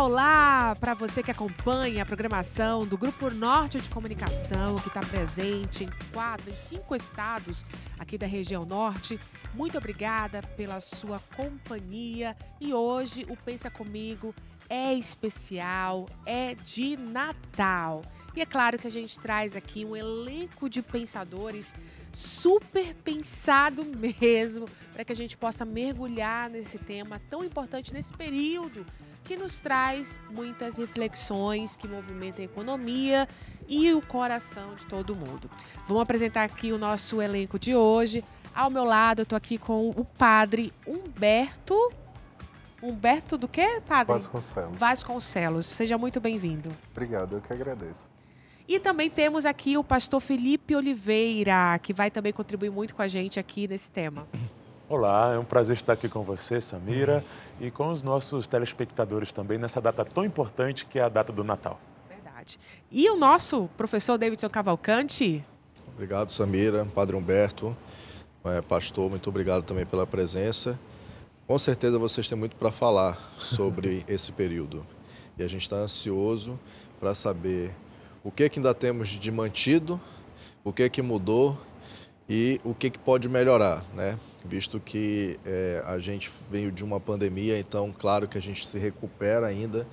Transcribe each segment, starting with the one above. olá para você que acompanha a programação do Grupo Norte de Comunicação, que está presente em 4 e 5 estados aqui da região norte. Muito obrigada pela sua companhia e hoje o Pensa Comigo é especial, é de Natal. E é claro que a gente traz aqui um elenco de pensadores super pensado mesmo, para que a gente possa mergulhar nesse tema tão importante nesse período que nos traz muitas reflexões que movimentam a economia e o coração de todo mundo. Vamos apresentar aqui o nosso elenco de hoje. Ao meu lado, eu estou aqui com o padre Humberto do quê, padre? Vasconcelos. Vasconcelos. Seja muito bem-vindo. Obrigado, eu que agradeço. E também temos aqui o pastor Felipe Oliveira, que vai também contribuir muito com a gente aqui nesse tema. Olá, é um prazer estar aqui com você, Samira, e com os nossos telespectadores também nessa data tão importante que é a data do Natal. Verdade. E o nosso professor Davidson Cavalcanti. Obrigado, Samira, padre Humberto, pastor, muito obrigado também pela presença. Com certeza vocês têm muito para falar sobre esse período. E a gente está ansioso para saber o que que ainda temos de mantido, o que que mudou e o que que pode melhorar, né? Visto que a gente veio de uma pandemia, então claro que a gente se recupera ainda.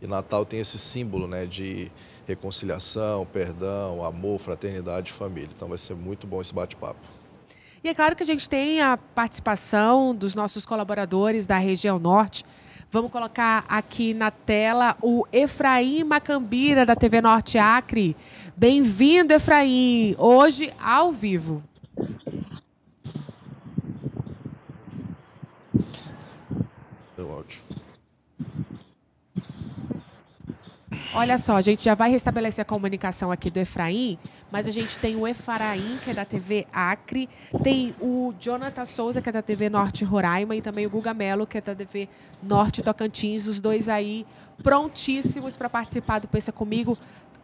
E Natal tem esse símbolo, né, de reconciliação, perdão, amor, fraternidade e família. Então vai ser muito bom esse bate-papo. E é claro que a gente tem a participação dos nossos colaboradores da região norte. Vamos colocar aqui na tela o Efraim Macambira, da TV Norte Acre. Bem-vindo, Efraim, hoje ao vivo. Meu áudio. Olha só, a gente já vai restabelecer a comunicação aqui do Efraim, mas a gente tem o Efraim, que é da TV Acre, tem o Jonathan Souza, que é da TV Norte Roraima, e também o Guga Mello, que é da TV Norte Tocantins, os dois aí prontíssimos para participar do Pensa Comigo.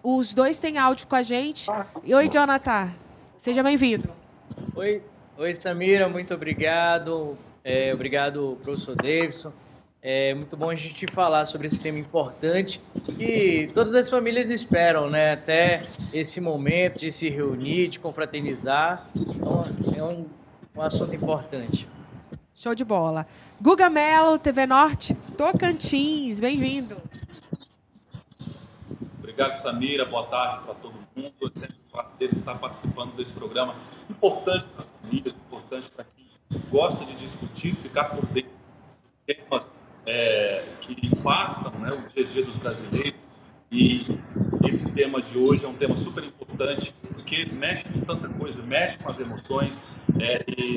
Os dois têm áudio com a gente. Oi, Jonathan, seja bem-vindo. Oi, Samira, muito obrigado. Obrigado, professor Davidson. É muito bom a gente falar sobre esse tema importante que todas as famílias esperam, né? Até esse momento de se reunir, de confraternizar. Então, é um assunto importante. Show de bola. Guga Mello, TV Norte Tocantins, bem-vindo. Obrigado, Samira. Boa tarde para todo mundo. É sempre um prazer estar participando desse programa importante para as famílias, importante para quem gosta de discutir, ficar por dentro dos temas que impactam, né, o dia a dia dos brasileiros. E esse tema de hoje é um tema super importante porque mexe com tanta coisa, mexe com as emoções, e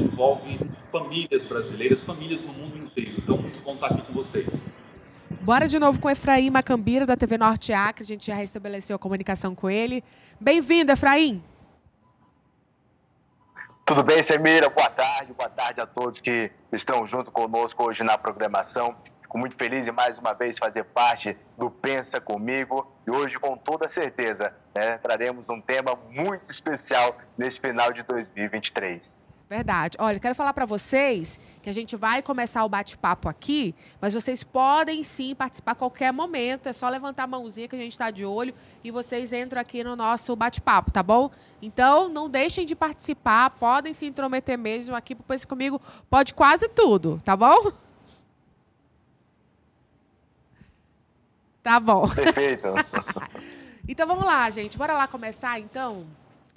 envolve famílias brasileiras, famílias no mundo inteiro. Então, muito bom estar aqui com vocês. Bora de novo com o Efraim Macambira, da TV Norte Acre. A gente já restabeleceu a comunicação com ele. Bem-vindo, Efraim. Tudo bem, Samira? Boa tarde a todos que estão junto conosco hoje na programação. Fico muito feliz em mais uma vez fazer parte do Pensa Comigo e hoje, com toda certeza, né, traremos um tema muito especial neste final de 2023. Verdade. Olha, quero falar para vocês que a gente vai começar o bate-papo aqui, mas vocês podem sim participar a qualquer momento, é só levantar a mãozinha que a gente está de olho e vocês entram aqui no nosso bate-papo, tá bom? Então, não deixem de participar, podem se intrometer mesmo aqui, pois comigo pode quase tudo, tá bom? Tá bom. Perfeito. Então, vamos lá, gente. Bora lá começar, então?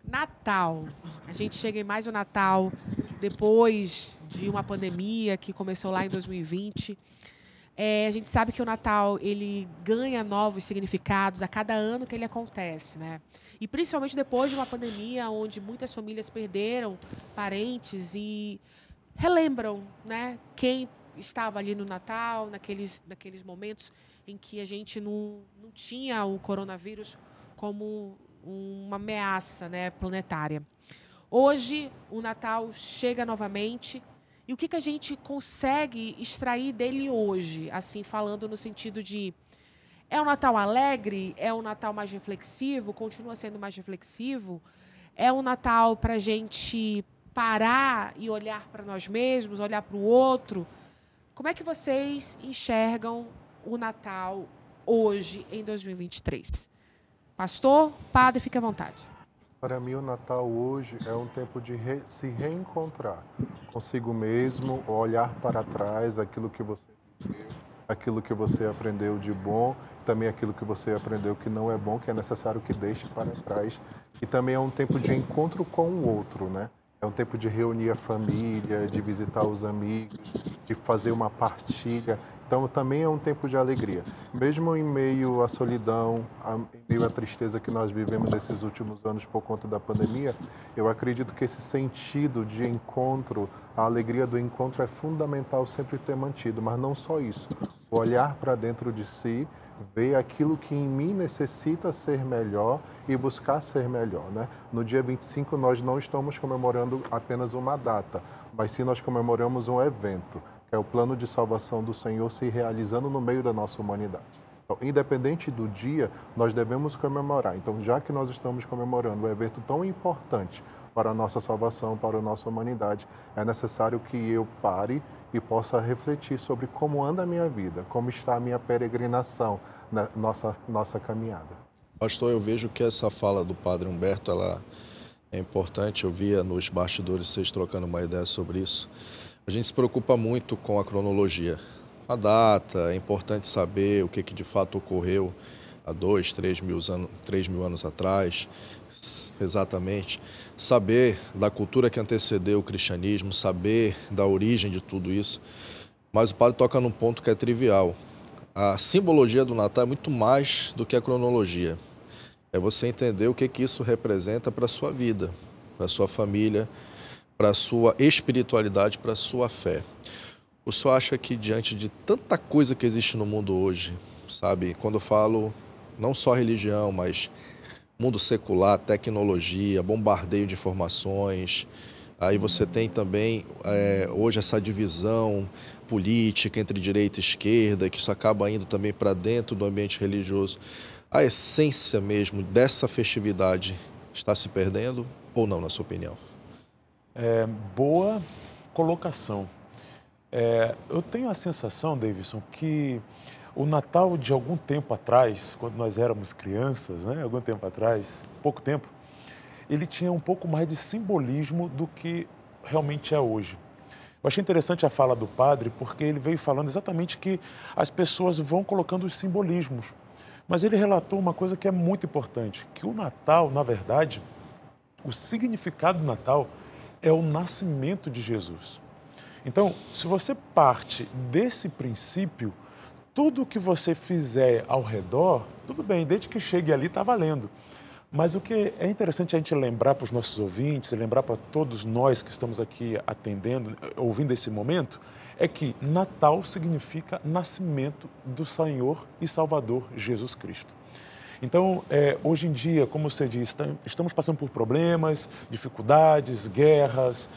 Natal. A gente chega em mais um Natal depois de uma pandemia que começou lá em 2020. A gente sabe que o Natal ele ganha novos significados a cada ano que ele acontece, né? E principalmente depois de uma pandemia onde muitas famílias perderam parentes e relembram, né, quem estava ali no Natal, naqueles momentos em que a gente não tinha o coronavírus como uma ameaça, né, planetária. Hoje, o Natal chega novamente. E o que a gente consegue extrair dele hoje? Assim, falando no sentido de... É um Natal alegre? É um Natal mais reflexivo? Continua sendo mais reflexivo? É um Natal para a gente parar e olhar para nós mesmos, olhar para o outro? Como é que vocês enxergam o Natal hoje, em 2023? Pastor, padre, fique à vontade. Para mim, o Natal hoje é um tempo de se reencontrar consigo mesmo, olhar para trás aquilo que você viveu, aquilo que você aprendeu de bom, também aquilo que você aprendeu que não é bom, que é necessário que deixe para trás. E também é um tempo de encontro com o outro, né? É um tempo de reunir a família, de visitar os amigos, de fazer uma partilha. Então, também é um tempo de alegria. Mesmo em meio à solidão, em meio à tristeza que nós vivemos nesses últimos anos por conta da pandemia, eu acredito que esse sentido de encontro, a alegria do encontro é fundamental sempre ter mantido. Mas não só isso, olhar para dentro de si, ver aquilo que em mim necessita ser melhor e buscar ser melhor, né? No dia 25, nós não estamos comemorando apenas uma data, mas sim nós comemoramos um evento. É o plano de salvação do Senhor se realizando no meio da nossa humanidade. Então, independente do dia, nós devemos comemorar. Então, já que nós estamos comemorando um evento tão importante para a nossa salvação, para a nossa humanidade, é necessário que eu pare e possa refletir sobre como anda a minha vida, como está a minha peregrinação, na nossa caminhada. Pastor, eu vejo que essa fala do Padre Humberto, ela é importante. Eu via nos bastidores vocês trocando uma ideia sobre isso. A gente se preocupa muito com a cronologia, a data, é importante saber o que de fato ocorreu há 2, 3 mil anos atrás, exatamente, saber da cultura que antecedeu o cristianismo, saber da origem de tudo isso, mas o padre toca num ponto que é trivial. A simbologia do Natal é muito mais do que a cronologia, é você entender o que isso representa para a sua vida, para a sua família, para a sua espiritualidade, para a sua fé. O senhor acha que diante de tanta coisa que existe no mundo hoje, sabe? Quando eu falo não só religião, mas mundo secular, tecnologia, bombardeio de informações, aí você tem também hoje essa divisão política entre direita e esquerda, que isso acaba indo também para dentro do ambiente religioso. A essência mesmo dessa festividade está se perdendo ou não, na sua opinião? Boa colocação. Eu tenho a sensação, Davidson, que o Natal de algum tempo atrás, quando nós éramos crianças, né, algum tempo atrás, pouco tempo, ele tinha um pouco mais de simbolismo do que realmente é hoje. Eu achei interessante a fala do padre, porque ele veio falando exatamente que as pessoas vão colocando os simbolismos. Mas ele relatou uma coisa que é muito importante, que o Natal, na verdade, o significado do Natal é o nascimento de Jesus. Então, se você parte desse princípio, tudo o que você fizer ao redor, tudo bem, desde que chegue ali está valendo. Mas o que é interessante a gente lembrar para os nossos ouvintes, lembrar para todos nós que estamos aqui atendendo, ouvindo esse momento, é que Natal significa nascimento do Senhor e Salvador Jesus Cristo. Então, hoje em dia, como você diz, estamos passando por problemas, dificuldades, guerras,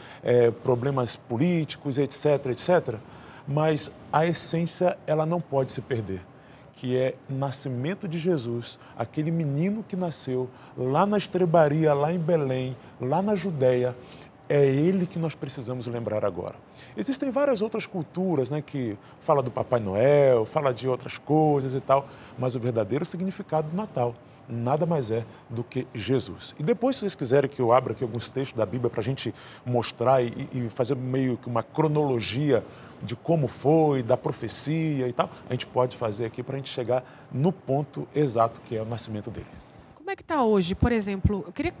problemas políticos, etc, etc. Mas a essência, ela não pode se perder, que é o nascimento de Jesus, aquele menino que nasceu lá na estrebaria, lá em Belém, lá na Judeia. É ele que nós precisamos lembrar agora. Existem várias outras culturas, né, que fala do Papai Noel, fala de outras coisas e tal, mas o verdadeiro significado do Natal nada mais é do que Jesus. E depois, se vocês quiserem que eu abra aqui alguns textos da Bíblia para a gente mostrar e fazer meio que uma cronologia de como foi, da profecia e tal, a gente pode fazer aqui para a gente chegar no ponto exato que é o nascimento dele. Como é que está hoje? Por exemplo, eu queria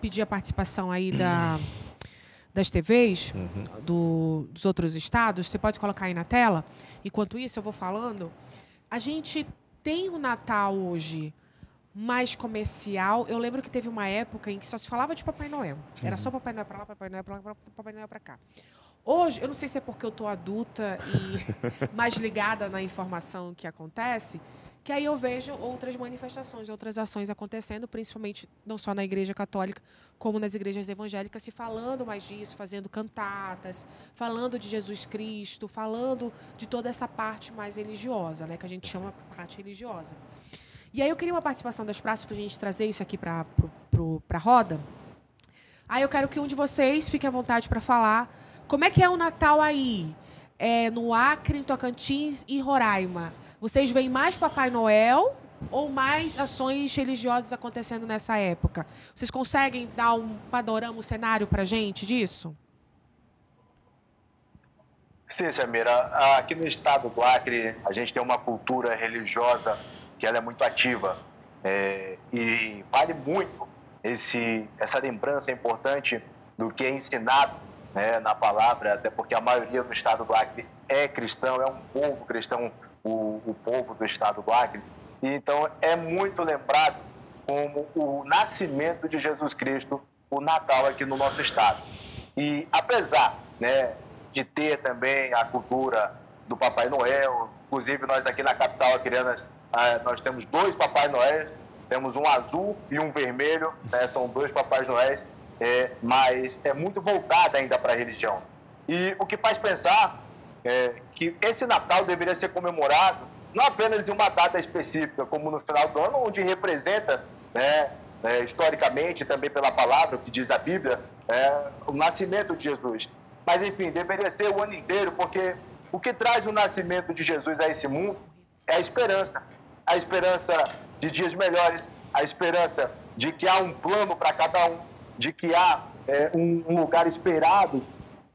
pedir a participação aí das TVs, dos outros estados, você pode colocar aí na tela. Enquanto isso, eu vou falando. A gente tem o Natal hoje mais comercial. Eu lembro que teve uma época em que só se falava de Papai Noel. Era só Papai Noel para lá, Papai Noel para lá, Papai Noel para cá. Hoje, eu não sei se é porque eu estou adulta e mais ligada na informação que acontece, que aí eu vejo outras manifestações, outras ações acontecendo, principalmente não só na Igreja Católica, como nas igrejas evangélicas, se falando mais disso, fazendo cantatas, falando de Jesus Cristo, falando de toda essa parte mais religiosa, né, que a gente chama de parte religiosa. E aí eu queria uma participação das praças para a gente trazer isso aqui para a roda. Aí eu quero que um de vocês fique à vontade para falar como é que é o Natal aí, no Acre, em Tocantins e Roraima. Vocês veem mais Papai Noel ou mais ações religiosas acontecendo nessa época? Vocês conseguem dar um panorama, um cenário para a gente disso? Sim, Samira. Aqui no estado do Acre, a gente tem uma cultura religiosa que ela é muito ativa. E vale muito essa lembrança importante do que é ensinado, né, na palavra, até porque a maioria do estado do Acre é cristão, é um povo cristão, o povo do estado do Acre. E então é muito lembrado como o nascimento de Jesus Cristo, o Natal aqui no nosso estado. E apesar, né, de ter também a cultura do Papai Noel, inclusive nós aqui na capital acreana, nós temos dois Papai Noéis, temos um azul e um vermelho, né? São dois Papais Noéis, mas é muito voltado ainda para a religião. E o que faz pensar que esse Natal deveria ser comemorado não apenas em uma data específica, como no final do ano, onde representa, né, historicamente, também pela palavra, o que diz a Bíblia, o nascimento de Jesus. Mas, enfim, deveria ser o ano inteiro, porque o que traz o nascimento de Jesus a esse mundo é a esperança. A esperança de dias melhores, a esperança de que há um plano para cada um, de que há um lugar esperado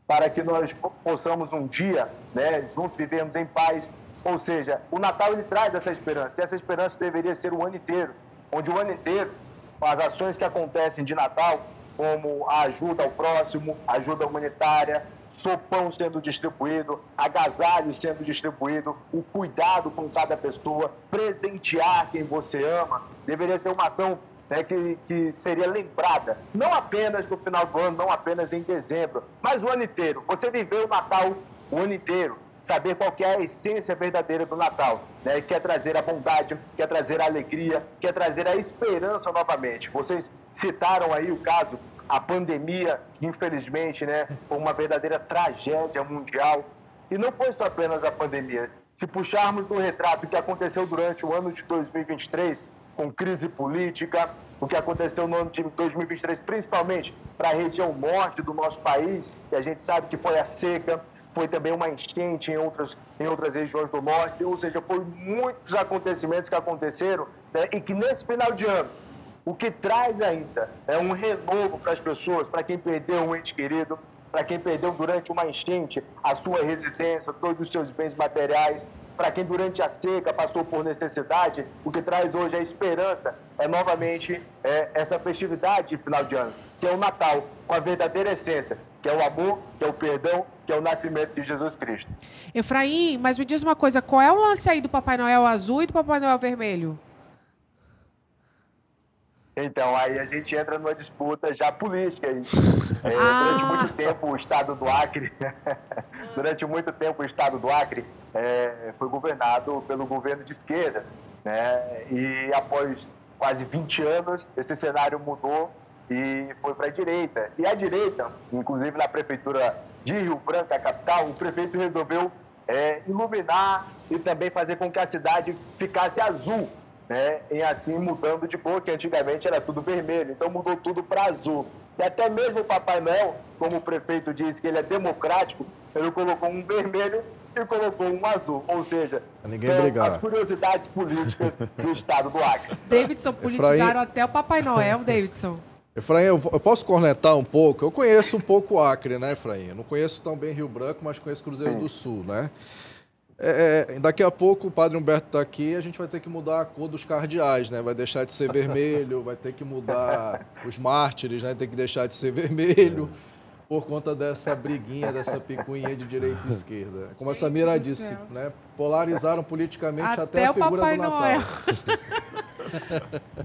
para que nós possamos um dia, né, juntos vivermos em paz. Ou seja, o Natal ele traz essa esperança, e essa esperança deveria ser o ano inteiro, onde o ano inteiro as ações que acontecem de Natal, como a ajuda ao próximo, a ajuda humanitária, sopão sendo distribuído, agasalho sendo distribuído, o cuidado com cada pessoa, presentear quem você ama, deveria ser uma ação, né, que seria lembrada, não apenas no final do ano, não apenas em dezembro, mas o ano inteiro. Você viver o Natal o ano inteiro, saber qual que é a essência verdadeira do Natal, né, que é trazer a bondade, que é trazer a alegria, que é trazer a esperança novamente. Vocês citaram aí o caso, a pandemia, que infelizmente, né, foi uma verdadeira tragédia mundial. E não foi só apenas a pandemia. Se puxarmos do retrato que aconteceu durante o ano de 2023, com crise política, o que aconteceu no ano de 2023, principalmente para a região norte do nosso país, que a gente sabe que foi a seca, foi também uma enchente em outras regiões do norte, ou seja, foram muitos acontecimentos que aconteceram, né, e que nesse final de ano, o que traz ainda é um renovo para as pessoas, para quem perdeu um ente querido, para quem perdeu durante uma enchente a sua residência, todos os seus bens materiais, para quem durante a seca passou por necessidade, o que traz hoje a esperança é novamente essa festividade de final de ano, que é o Natal, com a verdadeira essência, que é o amor, que é o perdão, que é o nascimento de Jesus Cristo. Efraim, mas me diz uma coisa, qual é o lance aí do Papai Noel azul e do Papai Noel vermelho? Então, aí a gente entra numa disputa já política. Durante muito tempo, o estado do Acre, foi governado pelo governo de esquerda, né? E após quase 20 anos, esse cenário mudou e foi para a direita. E a direita, inclusive na prefeitura de Rio Branco, a capital, o prefeito resolveu iluminar e também fazer com que a cidade ficasse azul, né, e assim mudando de cor, que antigamente era tudo vermelho, então mudou tudo para azul. E até mesmo o Papai Noel, como o prefeito disse que ele é democrático, ele colocou um vermelho e colocou um azul, ou seja, as curiosidades políticas do estado do Acre. Davidson, politizaram até o Papai Noel, Davidson. Efraim, eu posso cornetar um pouco? Eu conheço um pouco o Acre, né, Efraim? Eu não conheço tão bem Rio Branco, mas conheço Cruzeiro do Sul, né? Daqui a pouco o Padre Humberto está aqui, a gente vai ter que mudar a cor dos cardeais, né? Vai deixar de ser vermelho, vai ter que mudar os mártires, né? Tem que deixar de ser vermelho por conta dessa briguinha, dessa picuinha de direita e esquerda. Como a Samira disse, né? Polarizaram politicamente até a figura do Natal. Noel.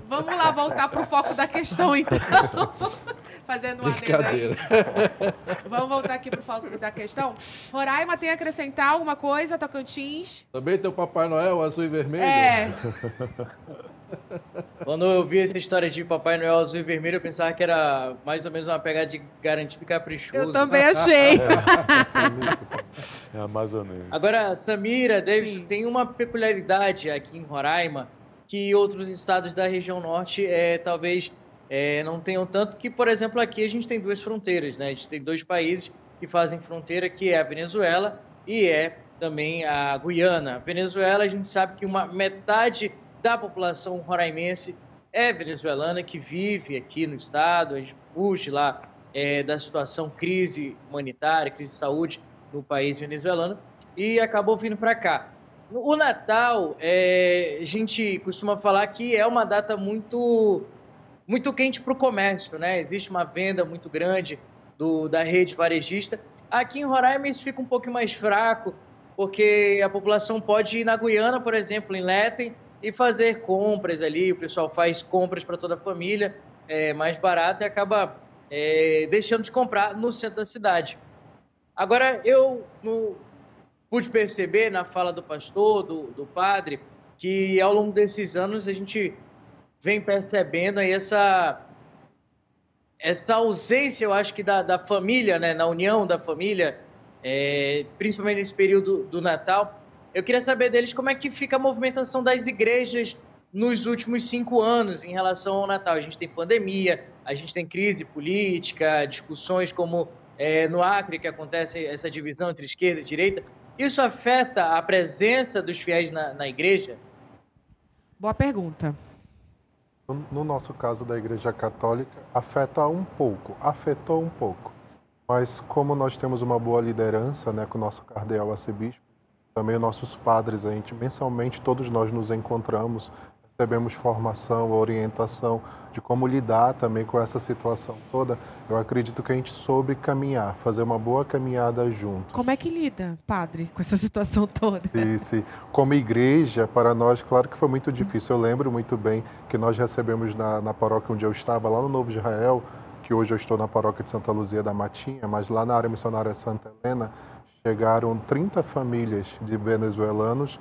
Vamos lá voltar para o foco da questão, então. Fazendo uma brincadeira. Vamos voltar aqui para o foco da questão. Roraima, tem a acrescentar alguma coisa, Tocantins? Também tem o Papai Noel azul e vermelho? Quando eu vi essa história de Papai Noel azul e vermelho, eu pensava que era mais ou menos uma pegada de garantido caprichoso. Eu também achei. É amazonense. Agora, Samira, David, tem uma peculiaridade aqui em Roraima que outros estados da região norte talvez não tenham tanto, que, por exemplo, aqui a gente tem duas fronteiras, né? A gente tem dois países que fazem fronteira, que é a Venezuela e é também a Guiana. Venezuela, a gente sabe que uma metade da população roraimense é venezuelana, que vive aqui no estado, a gente puxa lá da situação crise humanitária, crise de saúde no país venezuelano, e acabou vindo para cá. O Natal, a gente costuma falar que é uma data muito quente para o comércio, né? Existe uma venda muito grande da rede varejista. Aqui em Roraima isso fica um pouco mais fraco, porque a população pode ir na Guiana, por exemplo, em Léten, e fazer compras ali. O pessoal faz compras para toda a família, é mais barato e acaba deixando de comprar no centro da cidade. Agora, eu pude perceber na fala do pastor, do padre, que ao longo desses anos a gente vem percebendo aí essa ausência, eu acho que da família, né, na união da família, principalmente nesse período do Natal. Eu queria saber deles como é que fica a movimentação das igrejas nos últimos 5 anos em relação ao Natal. A gente tem pandemia, a gente tem crise política, discussões como no Acre, que acontece essa divisão entre esquerda e direita. Isso afeta a presença dos fiéis na igreja? Boa pergunta. No nosso caso da Igreja Católica, afetou um pouco. Mas como nós temos uma boa liderança, né, com o nosso cardeal arcebispo, também nossos padres, a gente mensalmente, todos nós nos encontramos, recebemos formação, orientação de como lidar também com essa situação toda. Eu acredito que a gente soube caminhar, fazer uma boa caminhada junto. Como é que lida, padre, com essa situação toda? Sim, sim. Como igreja, para nós, claro que foi muito difícil. Eu lembro muito bem que nós recebemos na paróquia onde eu estava, lá no Novo Israel, que hoje eu estou na paróquia de Santa Luzia da Matinha, mas lá na área missionária Santa Helena, chegaram 30 famílias de venezuelanos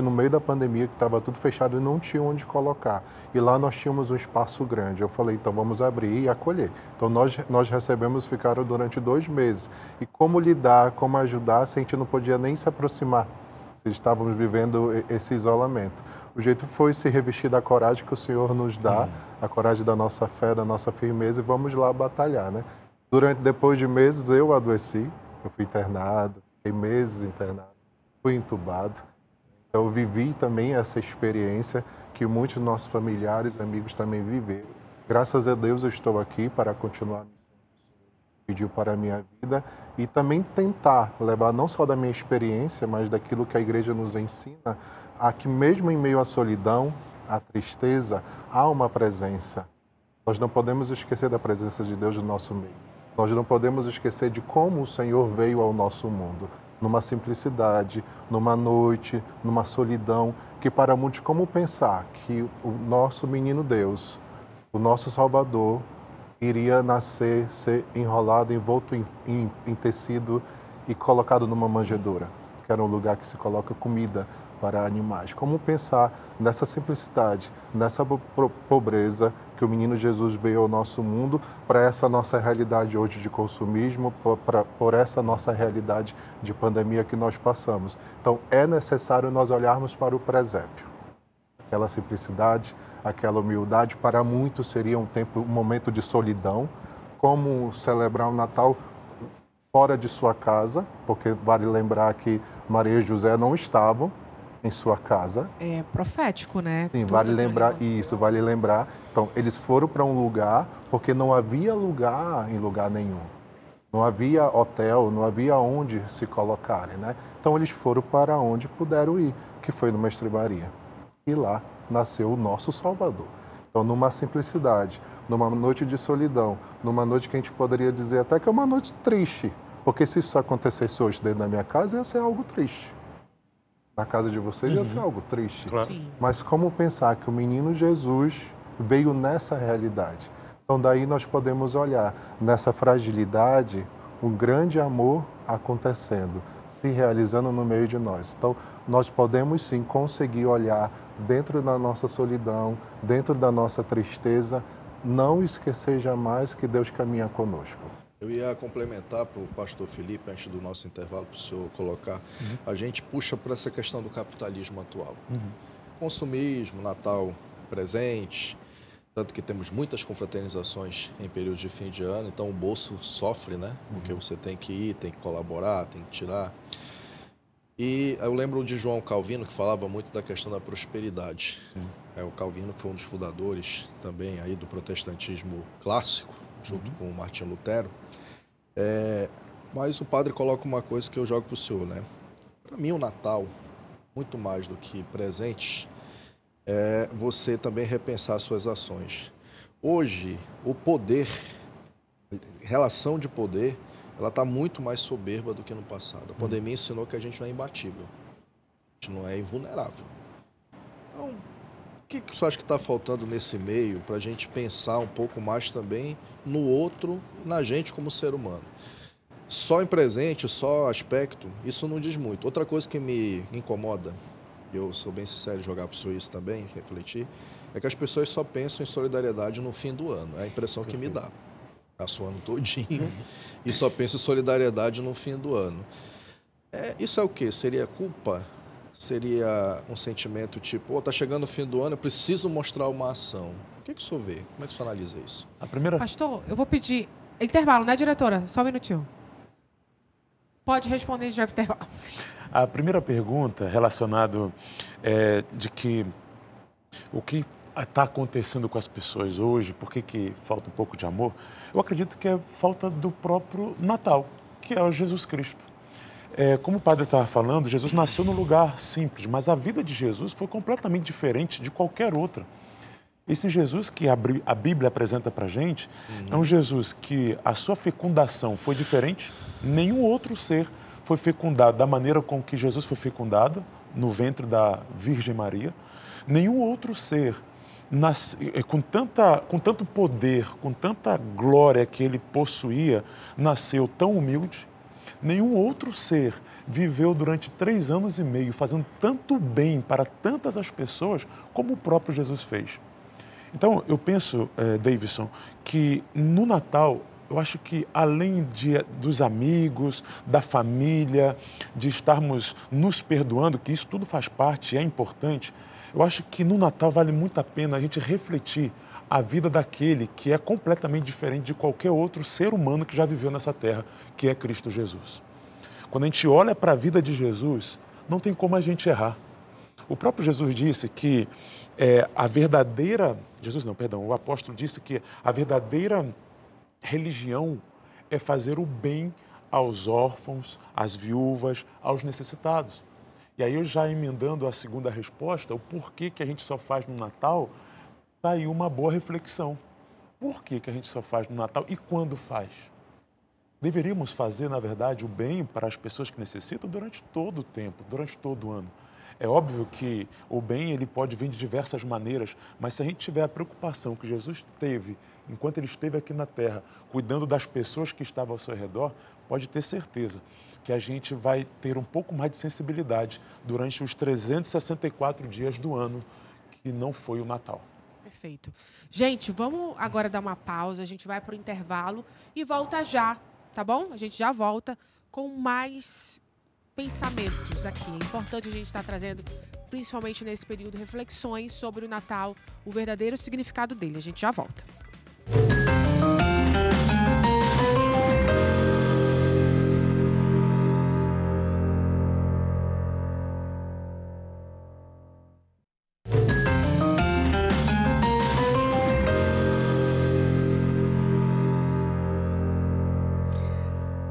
no meio da pandemia, que estava tudo fechado e não tinha onde colocar. E lá nós tínhamos um espaço grande. Eu falei, então vamos abrir e acolher. Então nós recebemos, ficaram durante 2 meses. E como lidar, como ajudar, se a gente não podia nem se aproximar, se estávamos vivendo esse isolamento. O jeito foi se revestir da coragem que o Senhor nos dá, a coragem da nossa fé, da nossa firmeza, e vamos lá batalhar, né? Depois de meses, eu adoeci. Eu fui internado, fiquei meses internado, fui entubado. Eu vivi também essa experiência que muitos nossos familiares, amigos também viveram. Graças a Deus eu estou aqui para continuar a missão que pediu para a minha vida e também tentar levar não só da minha experiência, mas daquilo que a igreja nos ensina, a que mesmo em meio à solidão, à tristeza, há uma presença. Nós não podemos esquecer da presença de Deus no nosso meio. Nós não podemos esquecer de como o Senhor veio ao nosso mundo, numa simplicidade, numa noite, numa solidão, que para muitos, como pensar que o nosso menino Deus, o nosso Salvador, iria nascer, ser enrolado, envolto em tecido e colocado numa manjedoura, que era um lugar que se coloca comida para animais. Como pensar nessa simplicidade, nessa pobreza que o menino Jesus veio ao nosso mundo, para essa nossa realidade hoje de consumismo, por essa nossa realidade de pandemia que nós passamos. Então, é necessário nós olharmos para o presépio. Aquela simplicidade, aquela humildade, para muitos seria um momento de solidão, como celebrar o Natal fora de sua casa, porque vale lembrar que Maria e José não estavam em sua casa. É profético, né? Sim, vale lembrar isso, vale lembrar. Então, eles foram para um lugar, porque não havia lugar em lugar nenhum. Não havia hotel, não havia onde se colocarem, né? Então, eles foram para onde puderam ir, que foi numa estrebaria. E lá nasceu o nosso Salvador. Então, numa simplicidade, numa noite de solidão, numa noite que a gente poderia dizer até que é uma noite triste, porque se isso acontecesse hoje dentro da minha casa, ia ser algo triste. Na casa de vocês ia ser algo triste. Claro. Mas como pensar que o menino Jesus veio nessa realidade? Então, daí nós podemos olhar nessa fragilidade um grande amor acontecendo, se realizando no meio de nós. Então, nós podemos sim conseguir olhar dentro da nossa solidão, dentro da nossa tristeza, não esquecer jamais que Deus caminha conosco. Eu ia complementar para o pastor Felipe, antes do nosso intervalo, para o senhor colocar. A gente puxa para essa questão do capitalismo atual. Consumismo, Natal presente, tanto que temos muitas confraternizações em período de fim de ano, então o bolso sofre, né? Porque você tem que ir, tem que colaborar, tem que tirar. E eu lembro de João Calvino, que falava muito da questão da prosperidade. Sim. É, o Calvino que foi um dos fundadores também aí do protestantismo clássico, junto com o Martim Lutero. É, mas o padre coloca uma coisa que eu jogo para o senhor, né? Para mim, o Natal, muito mais do que presentes, é você também repensar suas ações. Hoje, o poder, relação de poder, ela está muito mais soberba do que no passado. A pandemia ensinou que a gente não é imbatível, a gente não é invulnerável. Então, o que você acha que está faltando nesse meio para a gente pensar um pouco mais também no outro e na gente como ser humano? Só em presente, só aspecto, isso não diz muito. Outra coisa que me incomoda, e eu sou bem sincero em jogar para o senhor isso também, refletir, é que as pessoas só pensam em solidariedade no fim do ano. É a impressão que me dá. Passa o ano todinho e só pensa em solidariedade no fim do ano. É, isso é o quê? Seria culpa? Seria um sentimento tipo, está chegando o fim do ano, eu preciso mostrar uma ação. O que, que o senhor vê? Como é que o senhor analisa isso? A primeira... Pastor, eu vou pedir intervalo, né, diretora? Só um minutinho. Pode responder já no intervalo. A primeira pergunta relacionada de que o que está acontecendo com as pessoas hoje, por que falta um pouco de amor, eu acredito que é falta do próprio Natal, que é o Jesus Cristo. É, como o padre estava falando, Jesus nasceu num lugar simples, mas a vida de Jesus foi completamente diferente de qualquer outra. Esse Jesus que a Bíblia apresenta para a gente é um Jesus que a sua fecundação foi diferente, nenhum outro ser foi fecundado da maneira com que Jesus foi fecundado, no ventre da Virgem Maria. Nenhum outro ser com tanto poder, com tanta glória que ele possuía, nasceu tão humilde. Nenhum outro ser viveu durante 3 anos e meio fazendo tanto bem para tantas as pessoas como o próprio Jesus fez. Então, eu penso, Davidson, que no Natal, eu acho que além dos amigos, da família, de estarmos nos perdoando, que isso tudo faz parte, é importante, eu acho que no Natal vale muito a pena a gente refletir a vida daquele que é completamente diferente de qualquer outro ser humano que já viveu nessa terra, que é Cristo Jesus. Quando a gente olha para a vida de Jesus, não tem como a gente errar. O próprio Jesus disse que o apóstolo disse que a verdadeira religião é fazer o bem aos órfãos, às viúvas, aos necessitados. E aí eu já emendando a segunda resposta, o porquê que a gente só faz no Natal, está aí uma boa reflexão. Por que que a gente só faz no Natal e quando faz? Deveríamos fazer, na verdade, o bem para as pessoas que necessitam durante todo o tempo, durante todo o ano. É óbvio que o bem ele pode vir de diversas maneiras, mas se a gente tiver a preocupação que Jesus teve, enquanto ele esteve aqui na Terra, cuidando das pessoas que estavam ao seu redor, pode ter certeza que a gente vai ter um pouco mais de sensibilidade durante os 364 dias do ano, que não foi o Natal. Perfeito. Gente, vamos agora dar uma pausa, a gente vai para o intervalo e volta já, tá bom? A gente já volta com mais pensamentos aqui. É importante a gente estar trazendo, principalmente nesse período, reflexões sobre o Natal, o verdadeiro significado dele. A gente já volta.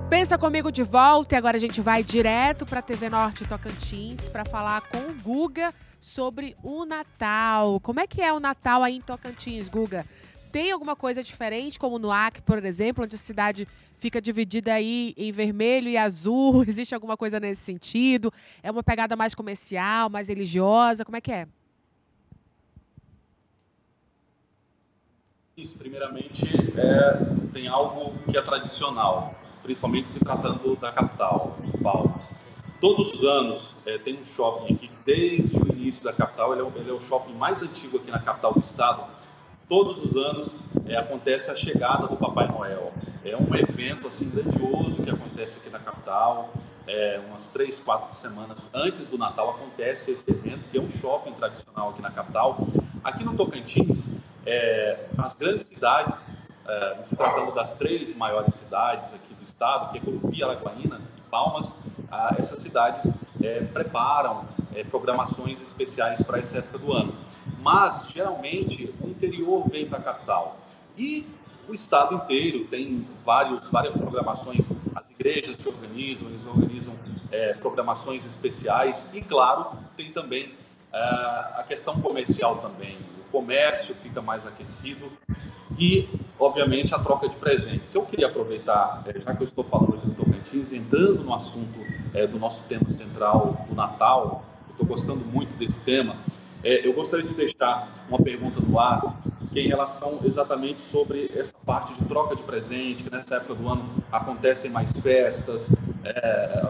Pensa Comigo de volta e agora a gente vai direto para a TV Norte Tocantins para falar com o Guga sobre o Natal. Como é que é o Natal aí em Tocantins, Guga? Tem alguma coisa diferente, como no Acre, por exemplo, onde a cidade fica dividida aí em vermelho e azul? Existe alguma coisa nesse sentido? É uma pegada mais comercial, mais religiosa? Como é que é? Isso, primeiramente, tem algo que é tradicional, principalmente se tratando da capital, de Palmas. Todos os anos tem um shopping aqui, desde o início da capital, ele é o shopping mais antigo aqui na capital do estado. Todos os anos acontece a chegada do Papai Noel. É um evento assim grandioso que acontece aqui na capital, umas 3, 4 semanas antes do Natal acontece esse evento, que é um shopping tradicional aqui na capital. Aqui no Tocantins, as grandes cidades, se tratando das 3 maiores cidades aqui do estado, que é Curupi, Araguaína e Palmas, essas cidades preparam programações especiais para essa época do ano. Mas, geralmente, o interior vem para a capital. E o estado inteiro tem várias programações, as igrejas se organizam, eles organizam programações especiais e, claro, tem também a questão comercial também. O comércio fica mais aquecido e, obviamente, a troca de presentes. Eu queria aproveitar, já que eu estou falando de Tocantins, entrando no assunto do nosso tema central do Natal, eu estou gostando muito desse tema, eu gostaria de deixar uma pergunta no ar, que é em relação exatamente sobre essa parte de troca de presente, que nessa época do ano acontecem mais festas,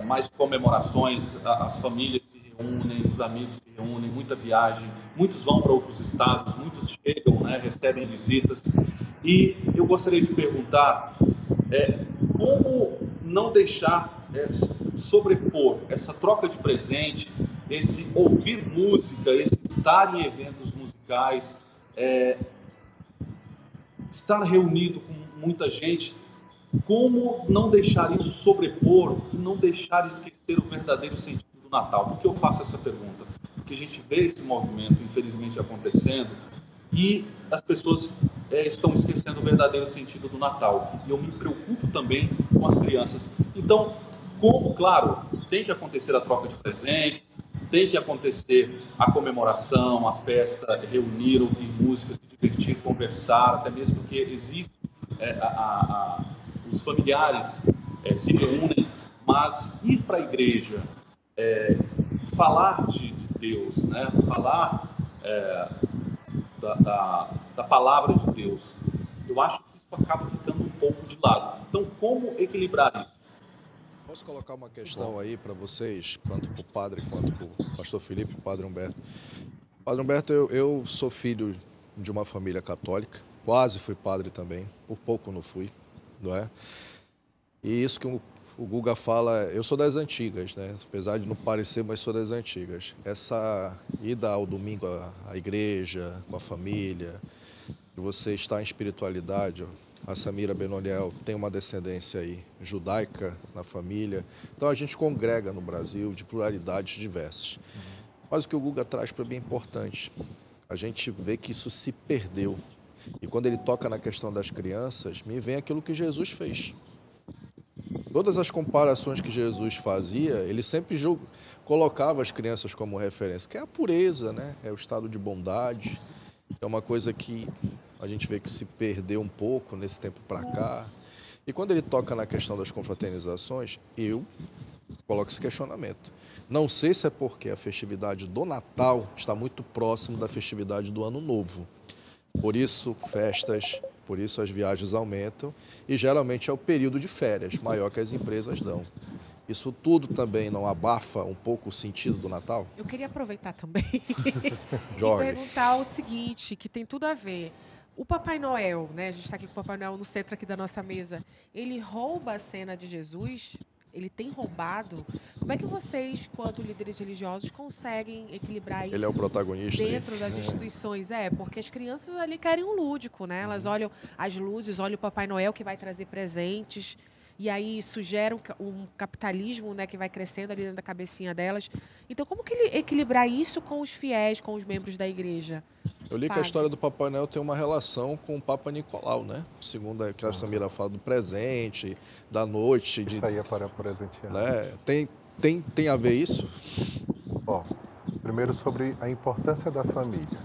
mais comemorações, as famílias se reúnem, os amigos se reúnem, muita viagem, muitos vão para outros estados, muitos chegam, né, recebem visitas. E eu gostaria de perguntar como não deixar sobrepor essa troca de presente, esse ouvir música, esse estar em eventos musicais, estar reunido com muita gente, como não deixar isso sobrepor e não deixar esquecer o verdadeiro sentido do Natal? Por que eu faço essa pergunta? Porque a gente vê esse movimento, infelizmente, acontecendo e as pessoas estão esquecendo o verdadeiro sentido do Natal. E eu me preocupo também com as crianças. Então, como, claro, tem que acontecer a troca de presentes, tem que acontecer a comemoração, a festa, reunir, ouvir música, se divertir, conversar, até mesmo porque existe os familiares se reúnem, mas ir para a igreja, falar de Deus, né? Falar da palavra de Deus, eu acho que isso acaba ficando um pouco de lado. Então, como equilibrar isso? Posso colocar uma questão aí para vocês, quanto para o padre, quanto para o pastor Felipe e o padre Humberto. Padre Humberto, eu sou filho de uma família católica, quase fui padre também, por pouco não fui, não é? E isso que o Guga fala, eu sou das antigas, né? Apesar de não parecer, mas sou das antigas. Essa ida ao domingo à igreja, com a família, você estar em espiritualidade, ó. A Samira Benoliel tem uma descendência aí judaica na família. Então, a gente congrega no Brasil de pluralidades diversas. Mas o que o Guga traz para mim é importante. A gente vê que isso se perdeu. E quando ele toca na questão das crianças, me vem aquilo que Jesus fez. Todas as comparações que Jesus fazia, ele sempre colocava as crianças como referência, que é a pureza, né? É o estado de bondade. É uma coisa que a gente vê que se perdeu um pouco nesse tempo para cá. E quando ele toca na questão das confraternizações, eu coloco esse questionamento. Não sei se é porque a festividade do Natal está muito próximo da festividade do Ano Novo. Por isso, festas, por isso as viagens aumentam e geralmente é o período de férias maior que as empresas dão. Isso tudo também não abafa um pouco o sentido do Natal? Eu queria aproveitar também e perguntar o seguinte, que tem tudo a ver. O Papai Noel, né? A gente está aqui com o Papai Noel no centro aqui da nossa mesa. Ele rouba a cena de Jesus? Ele tem roubado? Como é que vocês, quanto líderes religiosos, conseguem equilibrar isso? Ele é o protagonista dentro das instituições? É, porque as crianças ali querem um lúdico, né? Elas olham as luzes, olham o Papai Noel que vai trazer presentes. E aí isso gera um capitalismo, né, que vai crescendo ali dentro da cabecinha delas. Então, como que ele equilibrar isso com os fiéis, com os membros da igreja? Eu li que a história do Papai Noel tem uma relação com o Papa Nicolau, né? Segundo a que a Samira fala do presente, da noite. De saía para presentear. Né? Tem a ver isso? Bom, primeiro sobre a importância da família.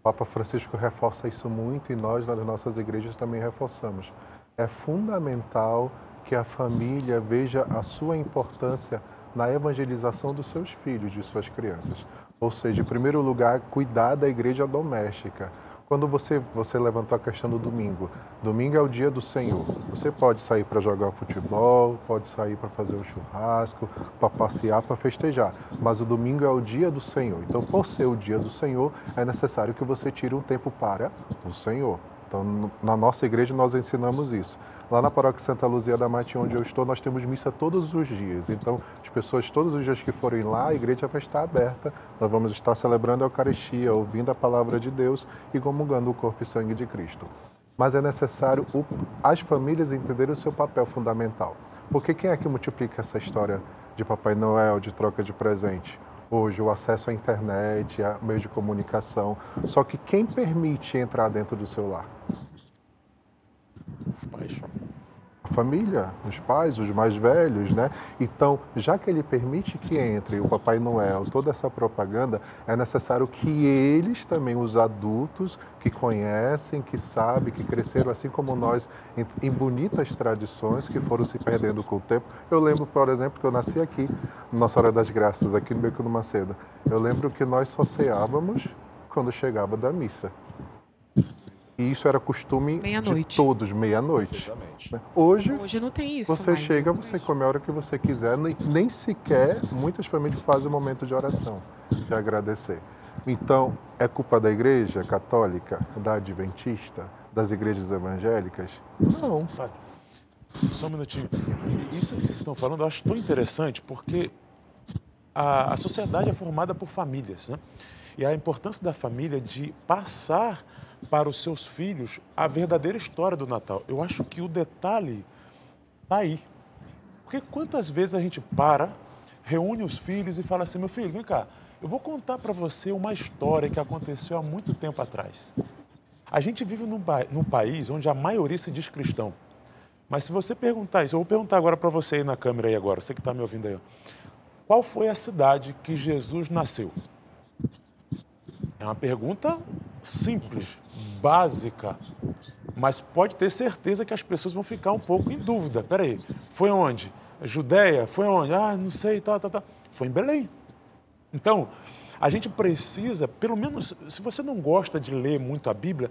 O Papa Francisco reforça isso muito e nós, nas nossas igrejas, também reforçamos. É fundamental que a família veja a sua importância na evangelização dos seus filhos, de suas crianças. Ou seja, em primeiro lugar, cuidar da igreja doméstica. Quando você levantou a questão do domingo, domingo é o dia do Senhor. Você pode sair para jogar futebol, pode sair para fazer um churrasco, para passear, para festejar. Mas o domingo é o dia do Senhor. Então, por ser o dia do Senhor, é necessário que você tire um tempo para o Senhor. Então, na nossa igreja, nós ensinamos isso. Lá na Paróquia Santa Luzia da Matinha, onde eu estou, nós temos missa todos os dias. Então, as pessoas, todos os dias que forem lá, a igreja vai estar aberta. Nós vamos estar celebrando a Eucaristia, ouvindo a Palavra de Deus e comungando o corpo e sangue de Cristo. Mas é necessário as famílias entenderem o seu papel fundamental. Porque quem é que multiplica essa história de Papai Noel, de troca de presente. Hoje, o acesso à internet, a meio de comunicação. Só que quem permite entrar dentro do seu lar? Os pais. A família, os pais, os mais velhos, né? Então, já que ele permite que entre o Papai Noel, toda essa propaganda, é necessário que eles também, os adultos, que conhecem, que sabem, que cresceram, assim como nós, em bonitas tradições que foram se perdendo com o tempo. Eu lembro, por exemplo, que eu nasci aqui, Nossa Senhora das Graças, aqui no Beco do Macedo. Eu lembro que nós só ceávamos quando chegava da missa. E isso era costume de todos, meia-noite. Hoje não tem isso. Você chega, você come a hora que você quiser, nem sequer muitas famílias fazem um momento de oração, de agradecer. Então, é culpa da igreja católica, da adventista, das igrejas evangélicas? Não. Só um minutinho. Isso que vocês estão falando eu acho tão interessante, porque a sociedade é formada por famílias, né? E a importância da família de passar para os seus filhos a verdadeira história do Natal. Eu acho que o detalhe está aí. Porque quantas vezes a gente para, reúne os filhos e fala assim, meu filho, vem cá, eu vou contar para você uma história que aconteceu há muito tempo atrás. A gente vive num país onde a maioria se diz cristão. Mas se você perguntar isso, eu vou perguntar agora para você aí na câmera aí agora, você que está me ouvindo aí. Qual foi a cidade que Jesus nasceu? É uma pergunta simples, básica, mas pode ter certeza que as pessoas vão ficar um pouco em dúvida. Peraí, foi onde? Judeia? Foi onde? Ah, não sei, tal. Foi em Belém. Então, a gente precisa, pelo menos, se você não gosta de ler muito a Bíblia,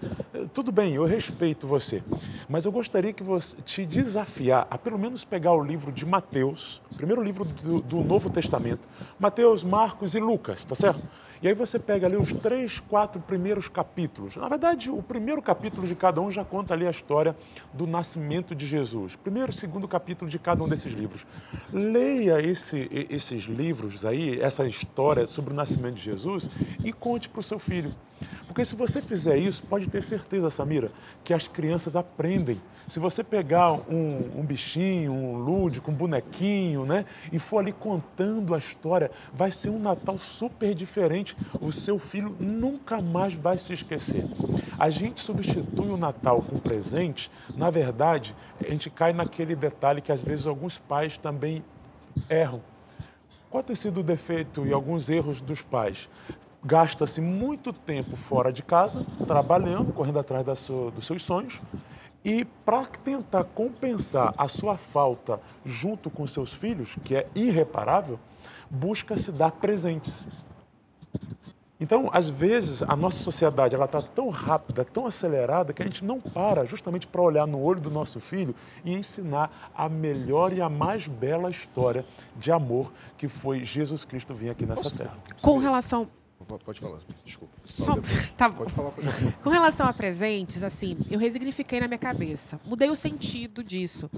tudo bem, eu respeito você, mas eu gostaria que você te desafiar a pelo menos pegar o livro de Mateus, o primeiro livro do Novo Testamento, Mateus, Marcos e Lucas, tá certo? E aí você pega ali os 3, 4 primeiros capítulos. Na verdade, o primeiro capítulo de cada um já conta ali a história do nascimento de Jesus. Primeiro, segundo capítulo de cada um desses livros. Leia esses livros aí, essa história sobre o nascimento de Jesus e conte para o seu filho. Porque se você fizer isso, pode ter certeza, Samira, que as crianças aprendem. Se você pegar um bichinho, um lúdico, um bonequinho, né, e for ali contando a história, vai ser um Natal super diferente. O seu filho nunca mais vai se esquecer. A gente substitui o Natal com presente. Na verdade, a gente cai naquele detalhe que às vezes alguns pais também erram. Qual tem sido o defeito e alguns erros dos pais? Gasta-se muito tempo fora de casa, trabalhando, correndo atrás dos seus sonhos. E para tentar compensar a sua falta junto com seus filhos, que é irreparável, busca-se dar presentes. Então, às vezes, a nossa sociedade está tão rápida, tão acelerada, que a gente não para justamente para olhar no olho do nosso filho e ensinar a melhor e a mais bela história de amor que foi Jesus Cristo vir aqui nessa terra. Com relação... Pode falar, desculpa. Tá bom. Pode falar, pode falar. Com relação a presentes, assim, eu resignifiquei na minha cabeça. Mudei o sentido disso.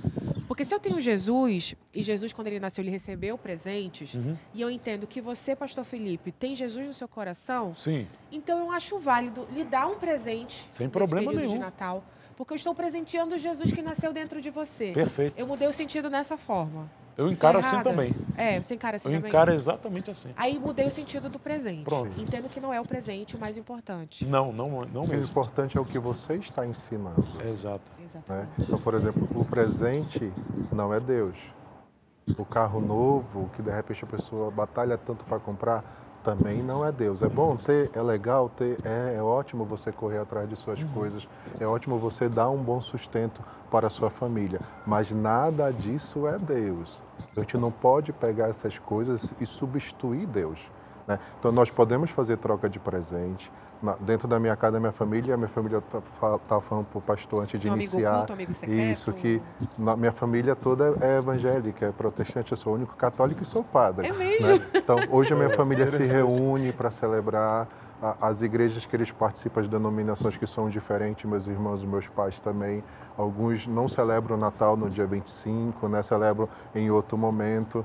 Porque se eu tenho Jesus, e Jesus, quando ele nasceu, ele recebeu presentes, e eu entendo que você, pastor Felipe, tem Jesus no seu coração, sim, então eu acho válido lhe dar um presente sem problema nenhum de Natal. Porque eu estou presenteando Jesus que nasceu dentro de você. Perfeito. Eu mudei o sentido nessa forma. Eu encaro assim também. É, você encara assim também? Eu encaro exatamente assim. Aí mudei o sentido do presente. Pronto. Entendo que não é o presente o mais importante. Não mesmo. O importante é o que você está ensinando. Exato. Né? Então, por exemplo, o presente não é Deus. O carro novo, que de repente a pessoa batalha tanto para comprar, também não é Deus. É bom ter, é legal ter, é ótimo você correr atrás de suas coisas, é ótimo você dar um bom sustento para a sua família, mas nada disso é Deus. A gente não pode pegar essas coisas e substituir Deus, né? Então, nós podemos fazer troca de presente. Dentro da minha casa, da minha família, a minha família estava falando para o pastor antes de iniciar. Amigo culto, amigo secreto. Isso, que na minha família toda é evangélica, é protestante, eu sou o único católico e sou padre. É mesmo? Né? Então, hoje a minha família se reúne para celebrar as igrejas que eles participam, as denominações que são diferentes, meus irmãos e meus pais também. Alguns não celebram o Natal no dia 25, né? Celebram em outro momento,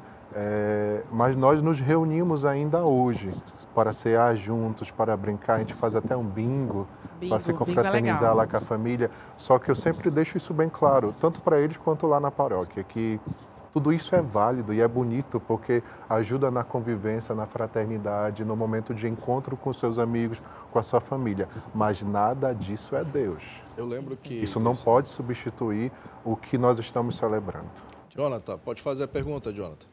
mas nós nos reunimos ainda hoje para cear juntos, para brincar, a gente faz até um bingo para se confraternizar lá com a família. Só que eu sempre deixo isso bem claro, tanto para eles quanto lá na paróquia, que Tudo isso é válido e é bonito porque ajuda na convivência, na fraternidade, no momento de encontro com seus amigos, com a sua família. Mas nada disso é Deus. Eu lembro que... Isso não pode substituir o que nós estamos celebrando. Jonathan, pode fazer a pergunta, Jonathan.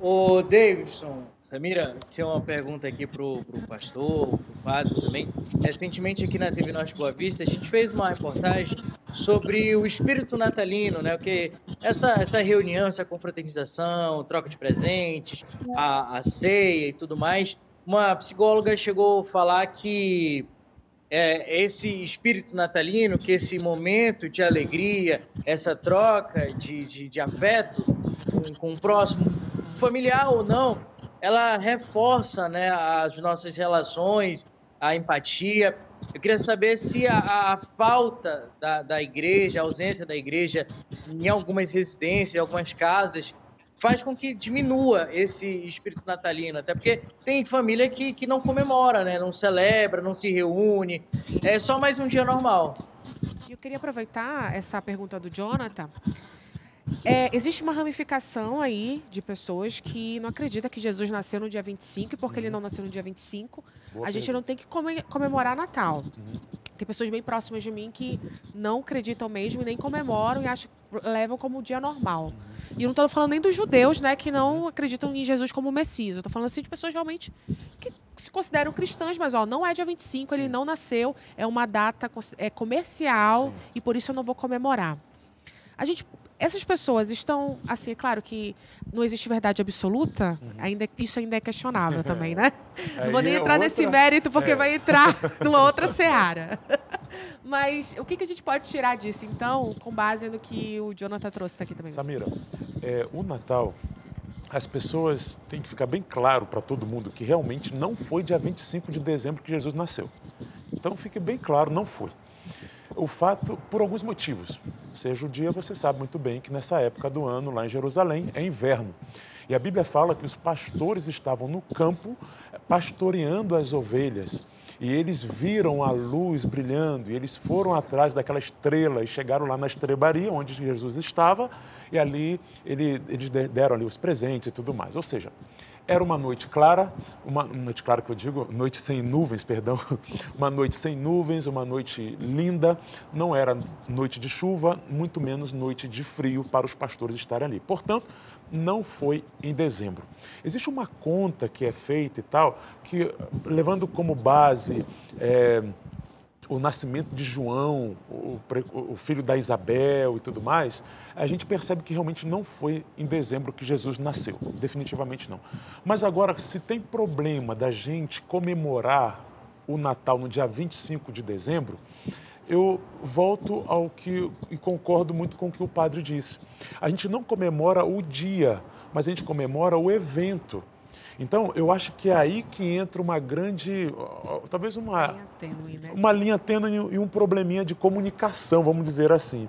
Ô, Davidson, Samira, tinha uma pergunta aqui pro pastor, pro padre também. Recentemente aqui na TV Norte Boa Vista, a gente fez uma reportagem sobre o espírito natalino, né? Porque essa reunião, essa confraternização, troca de presentes, a ceia e tudo mais, uma psicóloga chegou a falar que esse espírito natalino, que esse momento de alegria, essa troca de afeto com o próximo, familiar ou não, ela reforça, né, as nossas relações, a empatia. Eu queria saber se a falta da igreja, a ausência da igreja em algumas residências, em algumas casas, faz com que diminua esse espírito natalino. Até porque tem família que não comemora, né? Não celebra, não se reúne. É só mais um dia normal. Eu queria aproveitar essa pergunta do Jonathan. Existe uma ramificação aí de pessoas que não acreditam que Jesus nasceu no dia 25 e porque ele não nasceu no dia 25, a gente não tem que comemorar Natal. Tem pessoas bem próximas de mim que não acreditam mesmo e nem comemoram e acham, levam como um dia normal. E eu não estou falando nem dos judeus, né, que não acreditam em Jesus como Messias. Eu estou falando assim de pessoas realmente que se consideram cristãs, mas ó, não é dia 25, ele não nasceu, é uma data comercial e por isso eu não vou comemorar. Essas pessoas estão, assim, é claro que não existe verdade absoluta, isso ainda é questionável também, né? Não vou nem entrar nesse mérito, porque vai entrar numa outra seara. Mas o que a gente pode tirar disso, então, com base no que o Jonathan trouxe aqui também? Samira, o Natal, as pessoas têm que ficar bem claro para todo mundo que realmente não foi dia 25 de dezembro que Jesus nasceu. Então, fique bem claro, não foi. O fato, por alguns motivos. Seja o dia, você sabe muito bem que nessa época do ano, lá em Jerusalém, é inverno. E a Bíblia fala que os pastores estavam no campo pastoreando as ovelhas. E eles viram a luz brilhando e eles foram atrás daquela estrela e chegaram lá na estrebaria onde Jesus estava e ali eles deram ali os presentes e tudo mais. Ou seja, era uma noite clara, noite sem nuvens, perdão, uma noite sem nuvens, uma noite linda, não era noite de chuva, muito menos noite de frio para os pastores estarem ali. Portanto, não foi em dezembro. Existe uma conta que é feita e tal, que levando como base o nascimento de João, o filho da Isabel e tudo mais, a gente percebe que realmente não foi em dezembro que Jesus nasceu, definitivamente não. Mas agora, se tem problema da gente comemorar o Natal no dia 25 de dezembro, eu volto ao que, e concordo muito com o que o padre disse, a gente não comemora o dia, mas a gente comemora o evento. Então, eu acho que é aí que entra uma grande, talvez uma linha tênue e um probleminha de comunicação, vamos dizer assim.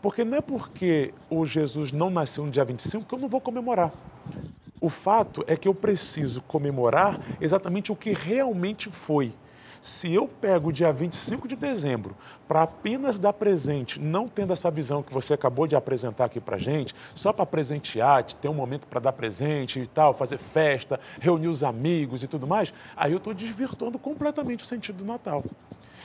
Porque não é porque o Jesus não nasceu no dia 25 que eu não vou comemorar. O fato é que eu preciso comemorar exatamente o que realmente foi. Se eu pego o dia 25 de dezembro para apenas dar presente, não tendo essa visão que você acabou de apresentar aqui para a gente, só para presentear, ter um momento para dar presente e tal, fazer festa, reunir os amigos e tudo mais, aí eu estou desvirtuando completamente o sentido do Natal.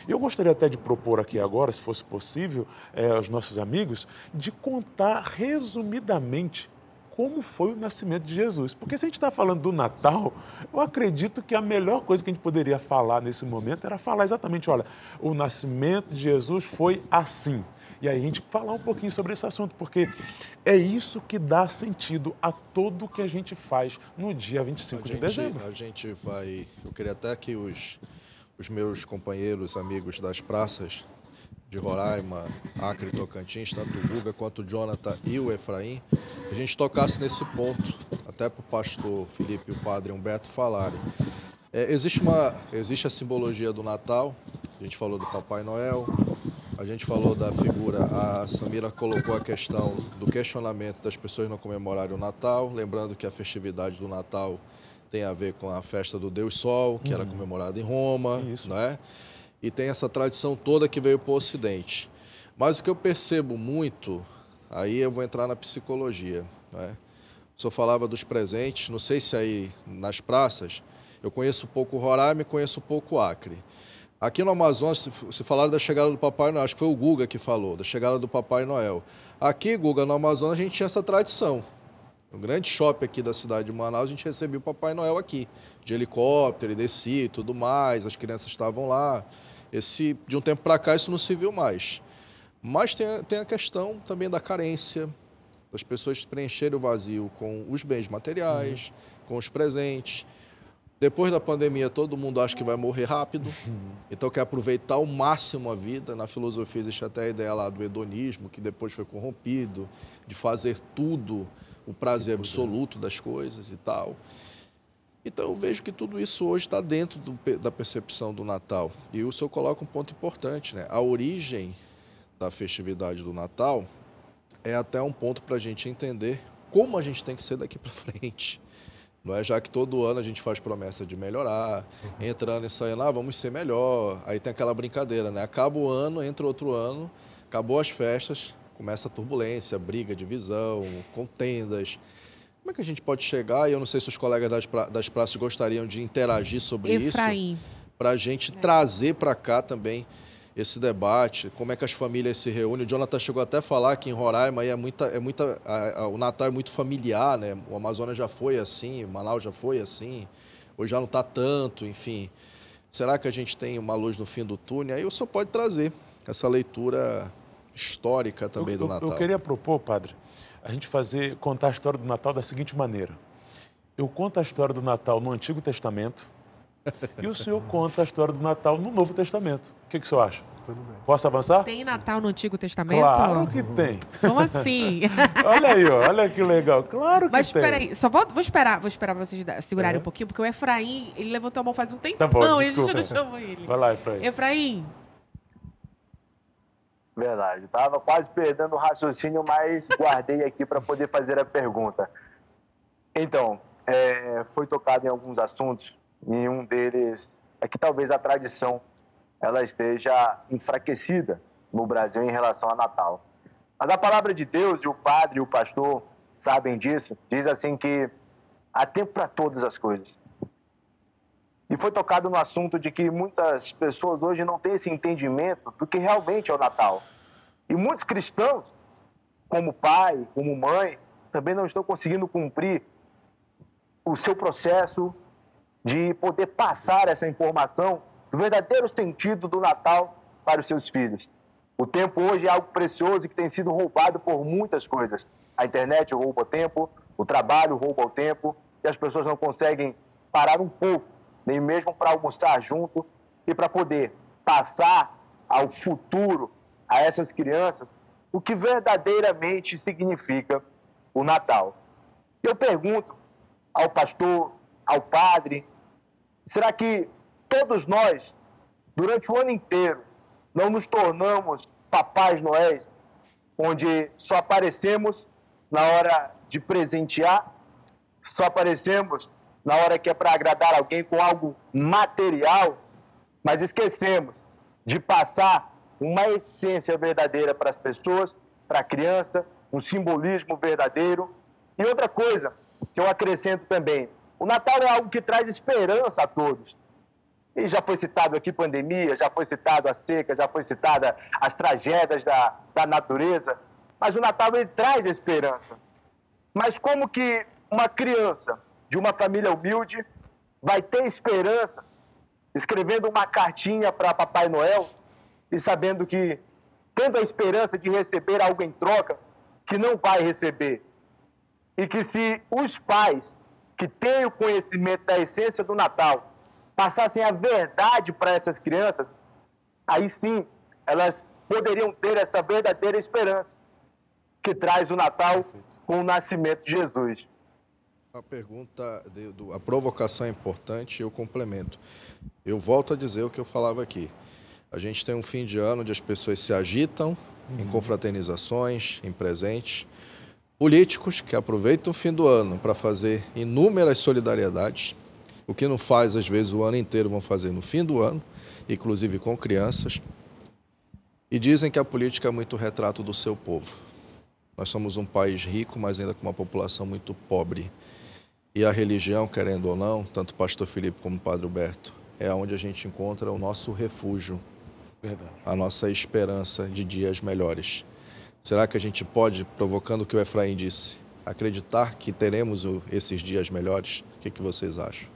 Eu gostaria até de propor aqui agora, se fosse possível, aos nossos amigos, de contar resumidamente como foi o nascimento de Jesus. Porque se a gente está falando do Natal, eu acredito que a melhor coisa que a gente poderia falar nesse momento era falar exatamente, olha, o nascimento de Jesus foi assim. E aí a gente falar um pouquinho sobre esse assunto, porque é isso que dá sentido a tudo que a gente faz no dia 25 de dezembro. A gente vai... Eu queria até que os meus companheiros, amigos das praças de Roraima, Acre e Tocantins, tanto o Guga quanto o Jonathan e o Efraim, a gente tocasse nesse ponto, até para o pastor Felipe e o padre Humberto falarem. Existe a simbologia do Natal, a gente falou do Papai Noel, a gente falou da figura, a Samira colocou a questão do questionamento das pessoas não comemorarem o Natal, lembrando que a festividade do Natal tem a ver com a festa do Deus Sol, que era comemorada em Roma, não é? E tem essa tradição toda que veio para o Ocidente. Mas o que eu percebo muito Aí eu vou entrar na psicologia, né? O senhor falava dos presentes, não sei se aí nas praças, eu conheço pouco Roraima e conheço pouco Acre. Aqui no Amazonas, se falaram da chegada do Papai Noel, acho que foi o Guga que falou, da chegada do Papai Noel. Aqui, Guga, no Amazonas, a gente tinha essa tradição. No grande shopping aqui da cidade de Manaus, a gente recebia o Papai Noel aqui, de helicóptero, ele descia e tudo mais, as crianças estavam lá. De um tempo para cá, isso não se viu mais. Mas tem a questão também da carência, das pessoas preencherem o vazio com os bens materiais, com os presentes. Depois da pandemia, todo mundo acha que vai morrer rápido, então quer aproveitar ao máximo a vida. Na filosofia existe até a ideia lá do hedonismo, que depois foi corrompido, de fazer tudo, o prazer absoluto das coisas e tal. Então eu vejo que tudo isso hoje está dentro da percepção do Natal. E o senhor coloca um ponto importante, né? A origem da festividade do Natal é até um ponto para a gente entender como a gente tem que ser daqui para frente. Não é? Já que todo ano a gente faz promessa de melhorar, entrando e saindo, vamos ser melhor. Aí tem aquela brincadeira, né? Acaba o ano, entra outro ano, acabou as festas, começa a turbulência, briga, divisão, contendas. Como é que a gente pode chegar? E eu não sei se os colegas das praças gostariam de interagir sobre Efraim. Isso, para a gente trazer para cá também esse debate, como é que as famílias se reúnem. O Jonathan chegou até a falar que em Roraima o Natal é muito familiar, né? O Amazonas já foi assim, Manaus já foi assim, hoje já não está tanto, enfim. Será que a gente tem uma luz no fim do túnel? Aí o senhor pode trazer essa leitura histórica também do Natal. Eu queria propor, padre, a gente contar a história do Natal da seguinte maneira. Eu conto a história do Natal no Antigo Testamento, e o senhor conta a história do Natal no Novo Testamento. O que o senhor acha? Tudo bem. Posso avançar? Tem Natal no Antigo Testamento? Claro que tem. Como assim? Olha aí, olha que legal. Claro que tem. Mas peraí, vou esperar vocês segurarem um pouquinho, porque o Efraim, ele levantou a mão faz um tempo. Tá bom, não, desculpa. A gente não chamou ele. Vai lá, Efraim. Efraim. Verdade, estava quase perdendo o raciocínio, mas guardei aqui para poder fazer a pergunta. Então, foi tocado em alguns assuntos. E um deles é que talvez a tradição ela esteja enfraquecida no Brasil em relação a Natal. Mas a palavra de Deus, e o padre e o pastor sabem disso, diz assim que há tempo para todas as coisas. E foi tocado no assunto de que muitas pessoas hoje não têm esse entendimento do que realmente é o Natal. E muitos cristãos, como pai, como mãe, também não estão conseguindo cumprir o seu processo de poder passar essa informação do verdadeiro sentido do Natal para os seus filhos. O tempo hoje é algo precioso que tem sido roubado por muitas coisas. A internet rouba o tempo, o trabalho rouba o tempo, e as pessoas não conseguem parar um pouco, nem mesmo para almoçar junto, e para poder passar ao futuro, a essas crianças, o que verdadeiramente significa o Natal. Eu pergunto ao pastor, ao padre, será que todos nós, durante o ano inteiro, não nos tornamos Papais Noéis, onde só aparecemos na hora de presentear, só aparecemos na hora que é para agradar alguém com algo material, mas esquecemos de passar uma essência verdadeira para as pessoas, para a criança, um simbolismo verdadeiro? E outra coisa que eu acrescento também, o Natal é algo que traz esperança a todos. E já foi citado aqui pandemia, já foi citado a seca, já foi citada as tragédias da natureza. Mas o Natal, ele traz esperança. Mas como que uma criança de uma família humilde vai ter esperança escrevendo uma cartinha para Papai Noel e sabendo que, tendo a esperança de receber algo em troca, que não vai receber? E que se os pais que tem o conhecimento da essência do Natal, passassem a verdade para essas crianças, aí sim elas poderiam ter essa verdadeira esperança que traz o Natal com o nascimento de Jesus. A pergunta, a provocação é importante e eu complemento. Eu volto a dizer o que eu falava aqui. A gente tem um fim de ano onde as pessoas se agitam em confraternizações, em presentes. Políticos que aproveitam o fim do ano para fazer inúmeras solidariedades, o que não faz, às vezes, o ano inteiro, vão fazer no fim do ano, inclusive com crianças, e dizem que a política é muito retrato do seu povo. Nós somos um país rico, mas ainda com uma população muito pobre. E a religião, querendo ou não, tanto o pastor Felipe como o padre Humberto, é onde a gente encontra o nosso refúgio, verdade, a nossa esperança de dias melhores. Será que a gente pode, provocando o que o Efraim disse, acreditar que teremos esses dias melhores? O que vocês acham?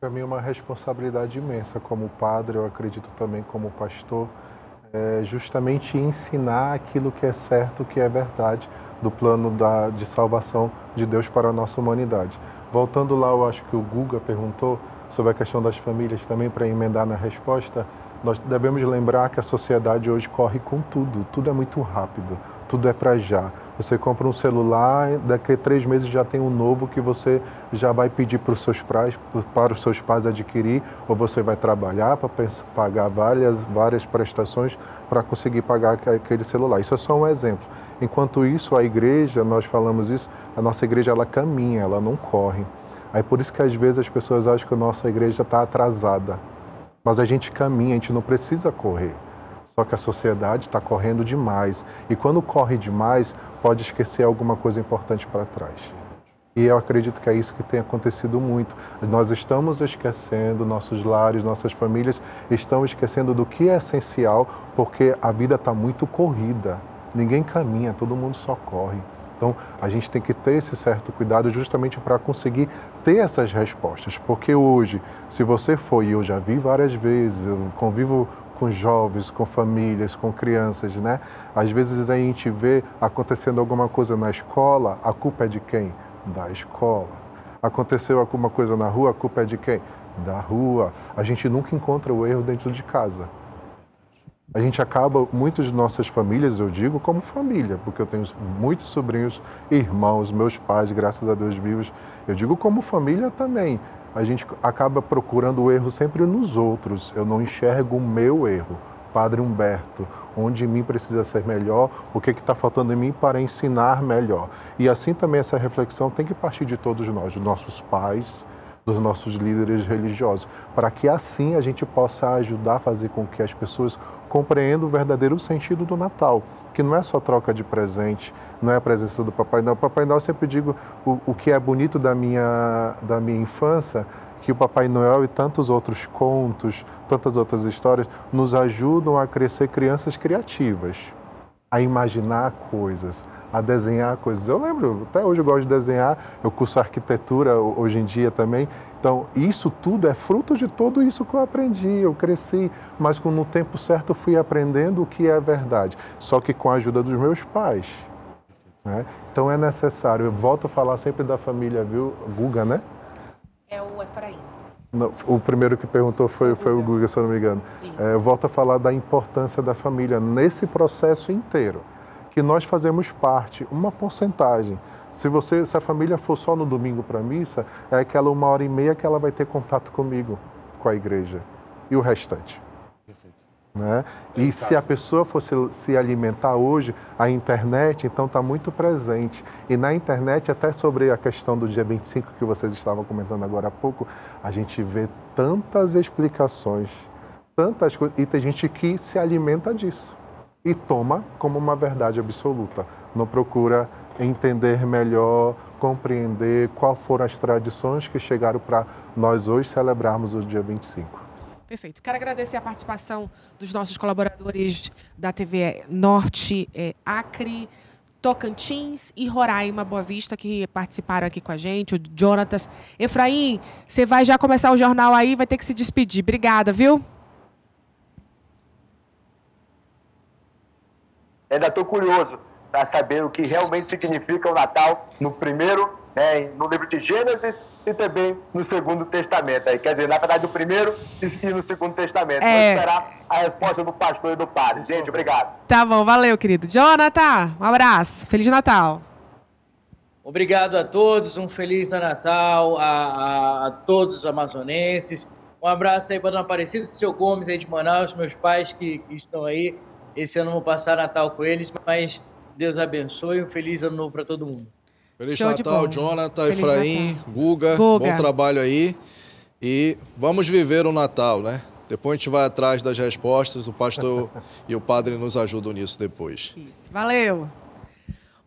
Para mim é uma responsabilidade imensa como padre, eu acredito também como pastor, é justamente ensinar aquilo que é certo, que é verdade, do plano de salvação de Deus para a nossa humanidade. Voltando lá, eu acho que o Guga perguntou sobre a questão das famílias também, para emendar na resposta, nós devemos lembrar que a sociedade hoje corre com tudo, tudo é muito rápido, tudo é para já. Você compra um celular, daqui a 3 meses já tem um novo que você já vai pedir para os seus pais adquirir, ou você vai trabalhar para pagar várias prestações para conseguir pagar aquele celular. Isso é só um exemplo. Enquanto isso, a igreja, nós falamos isso, a nossa igreja ela caminha, ela não corre. Aí por isso que às vezes as pessoas acham que a nossa igreja está atrasada. Mas a gente caminha, a gente não precisa correr. Só que a sociedade está correndo demais. E quando corre demais, pode esquecer alguma coisa importante para trás. E eu acredito que é isso que tem acontecido muito. Nós estamos esquecendo, nossos lares, nossas famílias estão esquecendo do que é essencial, porque a vida está muito corrida. Ninguém caminha, todo mundo só corre. Então, a gente tem que ter esse certo cuidado justamente para conseguir ter essas respostas. Porque hoje, se você for, e eu já vi várias vezes, eu convivo com jovens, com famílias, com crianças, né? Às vezes a gente vê acontecendo alguma coisa na escola, a culpa é de quem? Da escola. Aconteceu alguma coisa na rua, a culpa é de quem? Da rua. A gente nunca encontra o erro dentro de casa. A gente acaba, muitas de nossas famílias, eu digo como família, porque eu tenho muitos sobrinhos, irmãos, meus pais, graças a Deus vivos, eu digo como família também. A gente acaba procurando o erro sempre nos outros. Eu não enxergo o meu erro. Padre Humberto, onde em mim precisa ser melhor, o que está faltando em mim para ensinar melhor. E assim também essa reflexão tem que partir de todos nós, dos nossos pais, dos nossos líderes religiosos, para que assim a gente possa ajudar a fazer com que as pessoas compreendam o verdadeiro sentido do Natal, que não é só troca de presente, não é a presença do Papai Noel. Papai Noel, eu sempre digo, o que é bonito da minha infância, que o Papai Noel e tantos outros contos, tantas outras histórias, nos ajudam a crescer crianças criativas, a imaginar coisas, a desenhar coisas. Eu lembro, até hoje eu gosto de desenhar, eu curso arquitetura hoje em dia também. Então, isso tudo é fruto de tudo isso que eu aprendi, eu cresci, mas no tempo certo fui aprendendo o que é verdade, só que com a ajuda dos meus pais, né? Então é necessário, eu volto a falar sempre da família, viu, Guga, né? É o Efraim. Não, o primeiro que perguntou foi o Guga, se eu não me engano. É, eu volto a falar da importância da família nesse processo inteiro, que nós fazemos parte, uma porcentagem. Se a família for só no domingo para a missa, é aquela 1h30 que ela vai ter contato comigo, com a igreja, e o restante. Perfeito. Né? E se a pessoa fosse se alimentar hoje, a internet, então, está muito presente. E na internet, até sobre a questão do dia 25, que vocês estavam comentando agora há pouco, a gente vê tantas explicações, tantas coisas, e tem gente que se alimenta disso e toma como uma verdade absoluta. Não procura entender melhor, compreender qual foram as tradições que chegaram para nós hoje celebrarmos o dia 25. Perfeito. Quero agradecer a participação dos nossos colaboradores da TV Norte Acre, Tocantins e Roraima, Boa Vista, que participaram aqui com a gente, o Jonatas. Efraim, você vai já começar o jornal aí, vai ter que se despedir. Obrigada, viu? Ainda estou curioso para saber o que realmente significa o Natal no primeiro, né, no livro de Gênesis e também no Segundo Testamento. Aí, quer dizer, na verdade, no primeiro e no Segundo Testamento. Vou esperar a resposta do pastor e do padre. Gente, obrigado. Tá bom, valeu, querido. Jonathan, um abraço. Feliz Natal. Obrigado a todos. Um feliz Natal a todos os amazonenses. Um abraço aí para o Dona Aparecida, do seu Gomes aí de Manaus, meus pais que estão aí. Esse ano eu vou passar Natal com eles, mas Deus abençoe. Um feliz ano novo para todo mundo. Feliz Show Natal, Jonathan, feliz Efraim, Natal. Guga, bom trabalho aí. E vamos viver o Natal, né? Depois a gente vai atrás das respostas, o pastor e o padre nos ajudam nisso depois. Isso, valeu!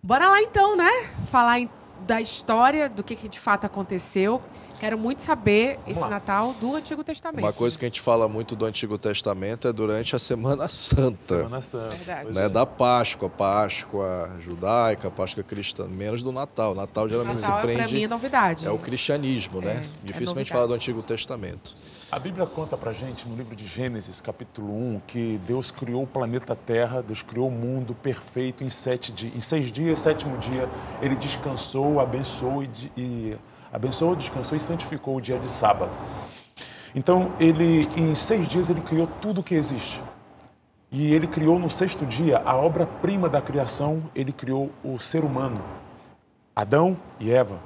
Bora lá então, né? Falar da história, do que de fato aconteceu. Quero muito saber esse Natal do Antigo Testamento. Uma coisa que a gente fala muito do Antigo Testamento é durante a Semana Santa. Semana Santa. Verdade. Né? Da Páscoa, Páscoa judaica, Páscoa cristã, menos do Natal. Natal geralmente Natal se prende... Natal é, pra mim, é novidade. É o cristianismo, né? Dificilmente falar do Antigo Testamento. A Bíblia conta pra gente, no livro de Gênesis, capítulo 1, que Deus criou o planeta Terra, Deus criou o mundo perfeito em 7 dias. Em 6 dias, sétimo dia, Ele descansou, abençoou e abençoou, descansou e santificou o dia de sábado. Então, ele, em 6 dias, ele criou tudo o que existe. E ele criou no 6º dia, a obra-prima da criação, ele criou o ser humano, Adão e Eva.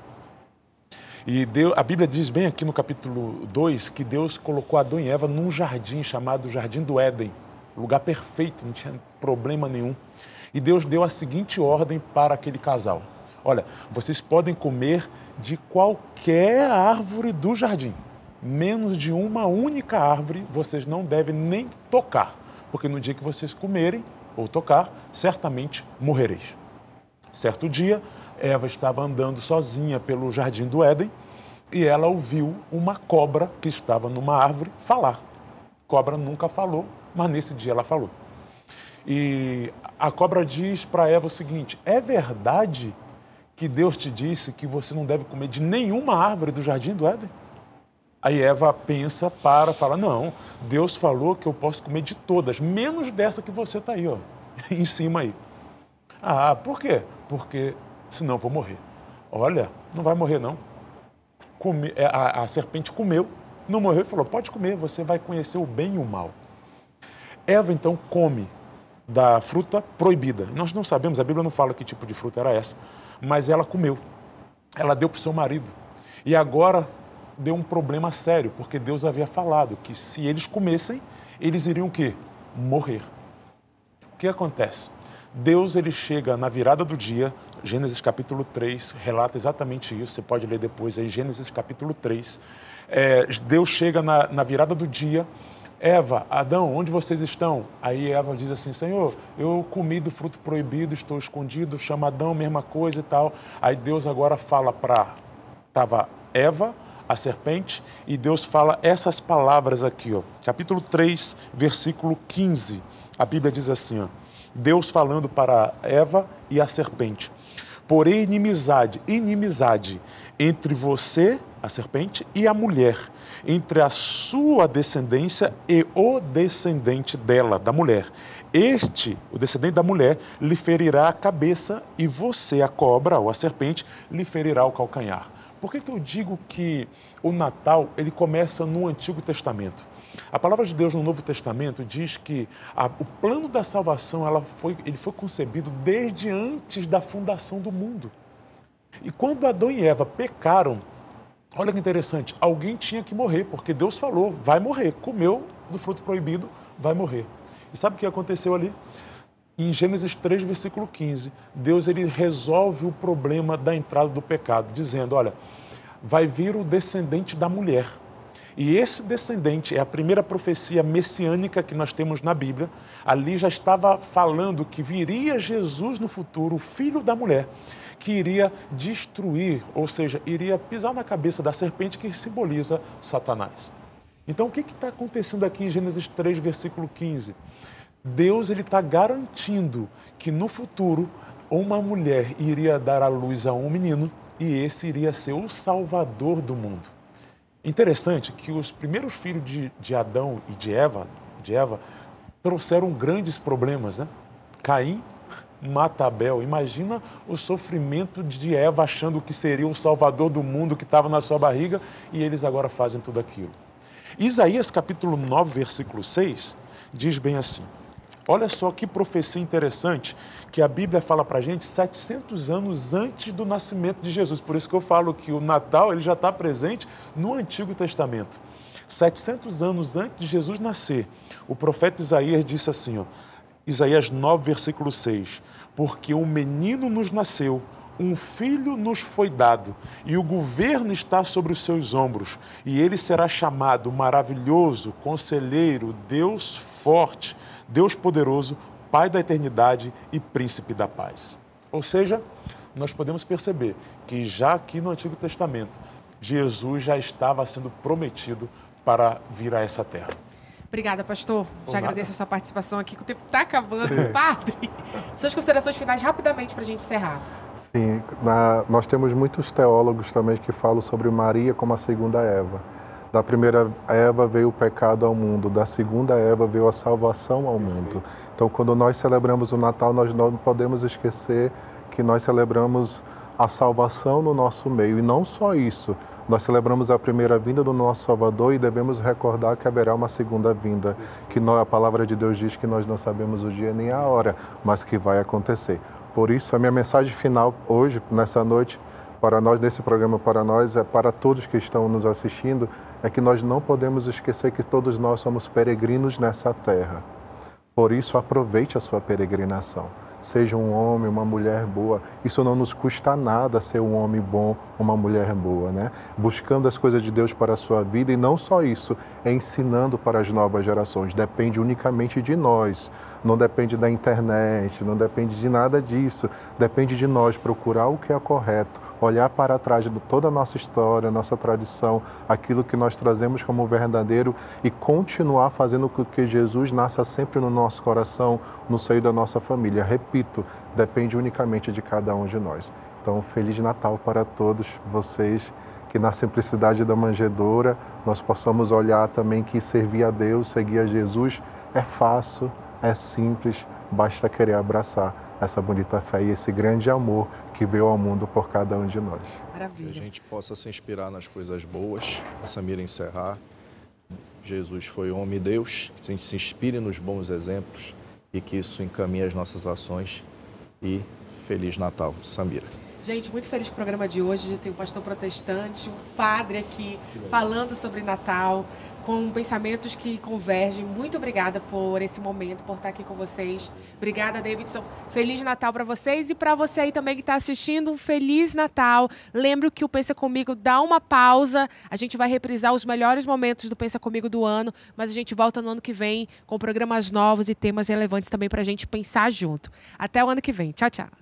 E Deus, a Bíblia diz bem aqui no capítulo 2 que Deus colocou Adão e Eva num jardim chamado Jardim do Éden, lugar perfeito, não tinha problema nenhum. E Deus deu a seguinte ordem para aquele casal. Olha, vocês podem comer de qualquer árvore do jardim, menos de uma única árvore vocês não devem nem tocar, porque no dia que vocês comerem ou tocar, certamente morrereis. Certo dia, Eva estava andando sozinha pelo Jardim do Éden e ela ouviu uma cobra que estava numa árvore falar. Cobra nunca falou, mas nesse dia ela falou. E a cobra diz para Eva o seguinte: é verdade que Deus te disse que você não deve comer de nenhuma árvore do Jardim do Éden? Aí Eva pensa, fala, não, Deus falou que eu posso comer de todas, menos dessa que você está aí, ó, em cima aí. Ah, por quê? Porque senão eu vou morrer. Olha, não vai morrer não. A serpente comeu, não morreu e falou, pode comer, você vai conhecer o bem e o mal. Eva então come da fruta proibida. Nós não sabemos, a Bíblia não fala que tipo de fruta era essa. Mas ela comeu, ela deu para o seu marido. E agora deu um problema sério, porque Deus havia falado que se eles comessem, eles iriam o quê? Morrer. O que acontece? Deus, ele chega na virada do dia, Gênesis capítulo 3, relata exatamente isso, você pode ler depois aí, Gênesis capítulo 3. Deus chega na virada do dia, Eva, Adão, onde vocês estão? Aí Eva diz assim, Senhor, eu comi do fruto proibido, estou escondido, chama Adão, mesma coisa e tal. Aí Deus agora fala para... Estava Eva, a serpente, e Deus fala essas palavras aqui, ó. Capítulo 3, versículo 15. A Bíblia diz assim, ó, Deus falando para Eva e a serpente. Porém, inimizade entre você, a serpente, e a mulher, entre a sua descendência e o descendente dela, da mulher. Este, o descendente da mulher, lhe ferirá a cabeça e você, a cobra ou a serpente, lhe ferirá o calcanhar. Por que eu digo que o Natal, ele começa no Antigo Testamento? A palavra de Deus no Novo Testamento diz que o plano da salvação, ele foi concebido desde antes da fundação do mundo. E quando Adão e Eva pecaram, olha que interessante, alguém tinha que morrer, porque Deus falou, vai morrer, comeu do fruto proibido, vai morrer. E sabe o que aconteceu ali? Em Gênesis 3, versículo 15, Deus, ele resolve o problema da entrada do pecado, dizendo, olha, vai vir o descendente da mulher. E esse descendente é a primeira profecia messiânica que nós temos na Bíblia. Ali já estava falando que viria Jesus no futuro, o filho da mulher, que iria destruir, ou seja, iria pisar na cabeça da serpente, que simboliza Satanás. Então, o que está acontecendo aqui em Gênesis 3, versículo 15? Deus está garantindo que no futuro uma mulher iria dar à luz a um menino e esse iria ser o salvador do mundo. Interessante que os primeiros filhos de Adão e de Eva trouxeram grandes problemas, né? Caim mata Abel. Imagina o sofrimento de Eva achando que seria o salvador do mundo que estava na sua barriga e eles agora fazem tudo aquilo. Isaías capítulo 9, versículo 6 diz bem assim. Olha só que profecia interessante que a Bíblia fala para a gente 700 anos antes do nascimento de Jesus. Por isso que eu falo que o Natal ele já está presente no Antigo Testamento. 700 anos antes de Jesus nascer, o profeta Isaías disse assim, ó, Isaías 9, versículo 6, porque um menino nos nasceu, um filho nos foi dado, e o governo está sobre os seus ombros, e ele será chamado maravilhoso, conselheiro, Deus forte, Deus poderoso, Pai da eternidade e Príncipe da paz. Ou seja, nós podemos perceber que já aqui no Antigo Testamento, Jesus já estava sendo prometido para vir a essa terra. Obrigada, pastor. Já agradeço a sua participação aqui, que o tempo está acabando. Sim. Padre, suas considerações finais rapidamente para a gente encerrar. Sim, nós temos muitos teólogos também que falam sobre Maria como a segunda Eva. Da primeira Eva veio o pecado ao mundo, da segunda Eva veio a salvação ao mundo. Então, quando nós celebramos o Natal, nós não podemos esquecer que nós celebramos a salvação no nosso meio. E não só isso, nós celebramos a primeira vinda do nosso Salvador e devemos recordar que haverá uma segunda vinda, que a palavra de Deus diz que nós não sabemos o dia nem a hora, mas que vai acontecer. Por isso, a minha mensagem final hoje, nessa noite, para nós, nesse programa para nós, é para todos que estão nos assistindo, é que nós não podemos esquecer que todos nós somos peregrinos nessa terra. Por isso, aproveite a sua peregrinação. Seja um homem, uma mulher boa. Isso não nos custa nada ser um homem bom, uma mulher boa, né? Buscando as coisas de Deus para a sua vida e não só isso, é ensinando para as novas gerações. Depende unicamente de nós, não depende da internet, não depende de nada disso. Depende de nós procurar o que é correto, olhar para trás de toda a nossa história, nossa tradição, aquilo que nós trazemos como verdadeiro e continuar fazendo com que Jesus nasça sempre no nosso coração, no seio da nossa família. Repito, depende unicamente de cada um de nós. Então, Feliz Natal para todos vocês, que na simplicidade da manjedoura nós possamos olhar também que servir a Deus, seguir a Jesus é fácil, é simples, basta querer abraçar essa bonita fé e esse grande amor que veio ao mundo por cada um de nós. Maravilha. Que a gente possa se inspirar nas coisas boas, a Samira encerrar. Jesus foi homem e Deus, que a gente se inspire nos bons exemplos e que isso encaminhe as nossas ações. E Feliz Natal, Samira. Gente, muito feliz com o programa de hoje. Tem um pastor protestante, um padre aqui falando sobre Natal, com pensamentos que convergem. Muito obrigada por esse momento, por estar aqui com vocês. Obrigada, Davidson. Feliz Natal para vocês e para você aí também que está assistindo, um Feliz Natal. Lembro que o Pensa Comigo dá uma pausa. A gente vai reprisar os melhores momentos do Pensa Comigo do ano, mas a gente volta no ano que vem com programas novos e temas relevantes também para a gente pensar junto. Até o ano que vem. Tchau, tchau.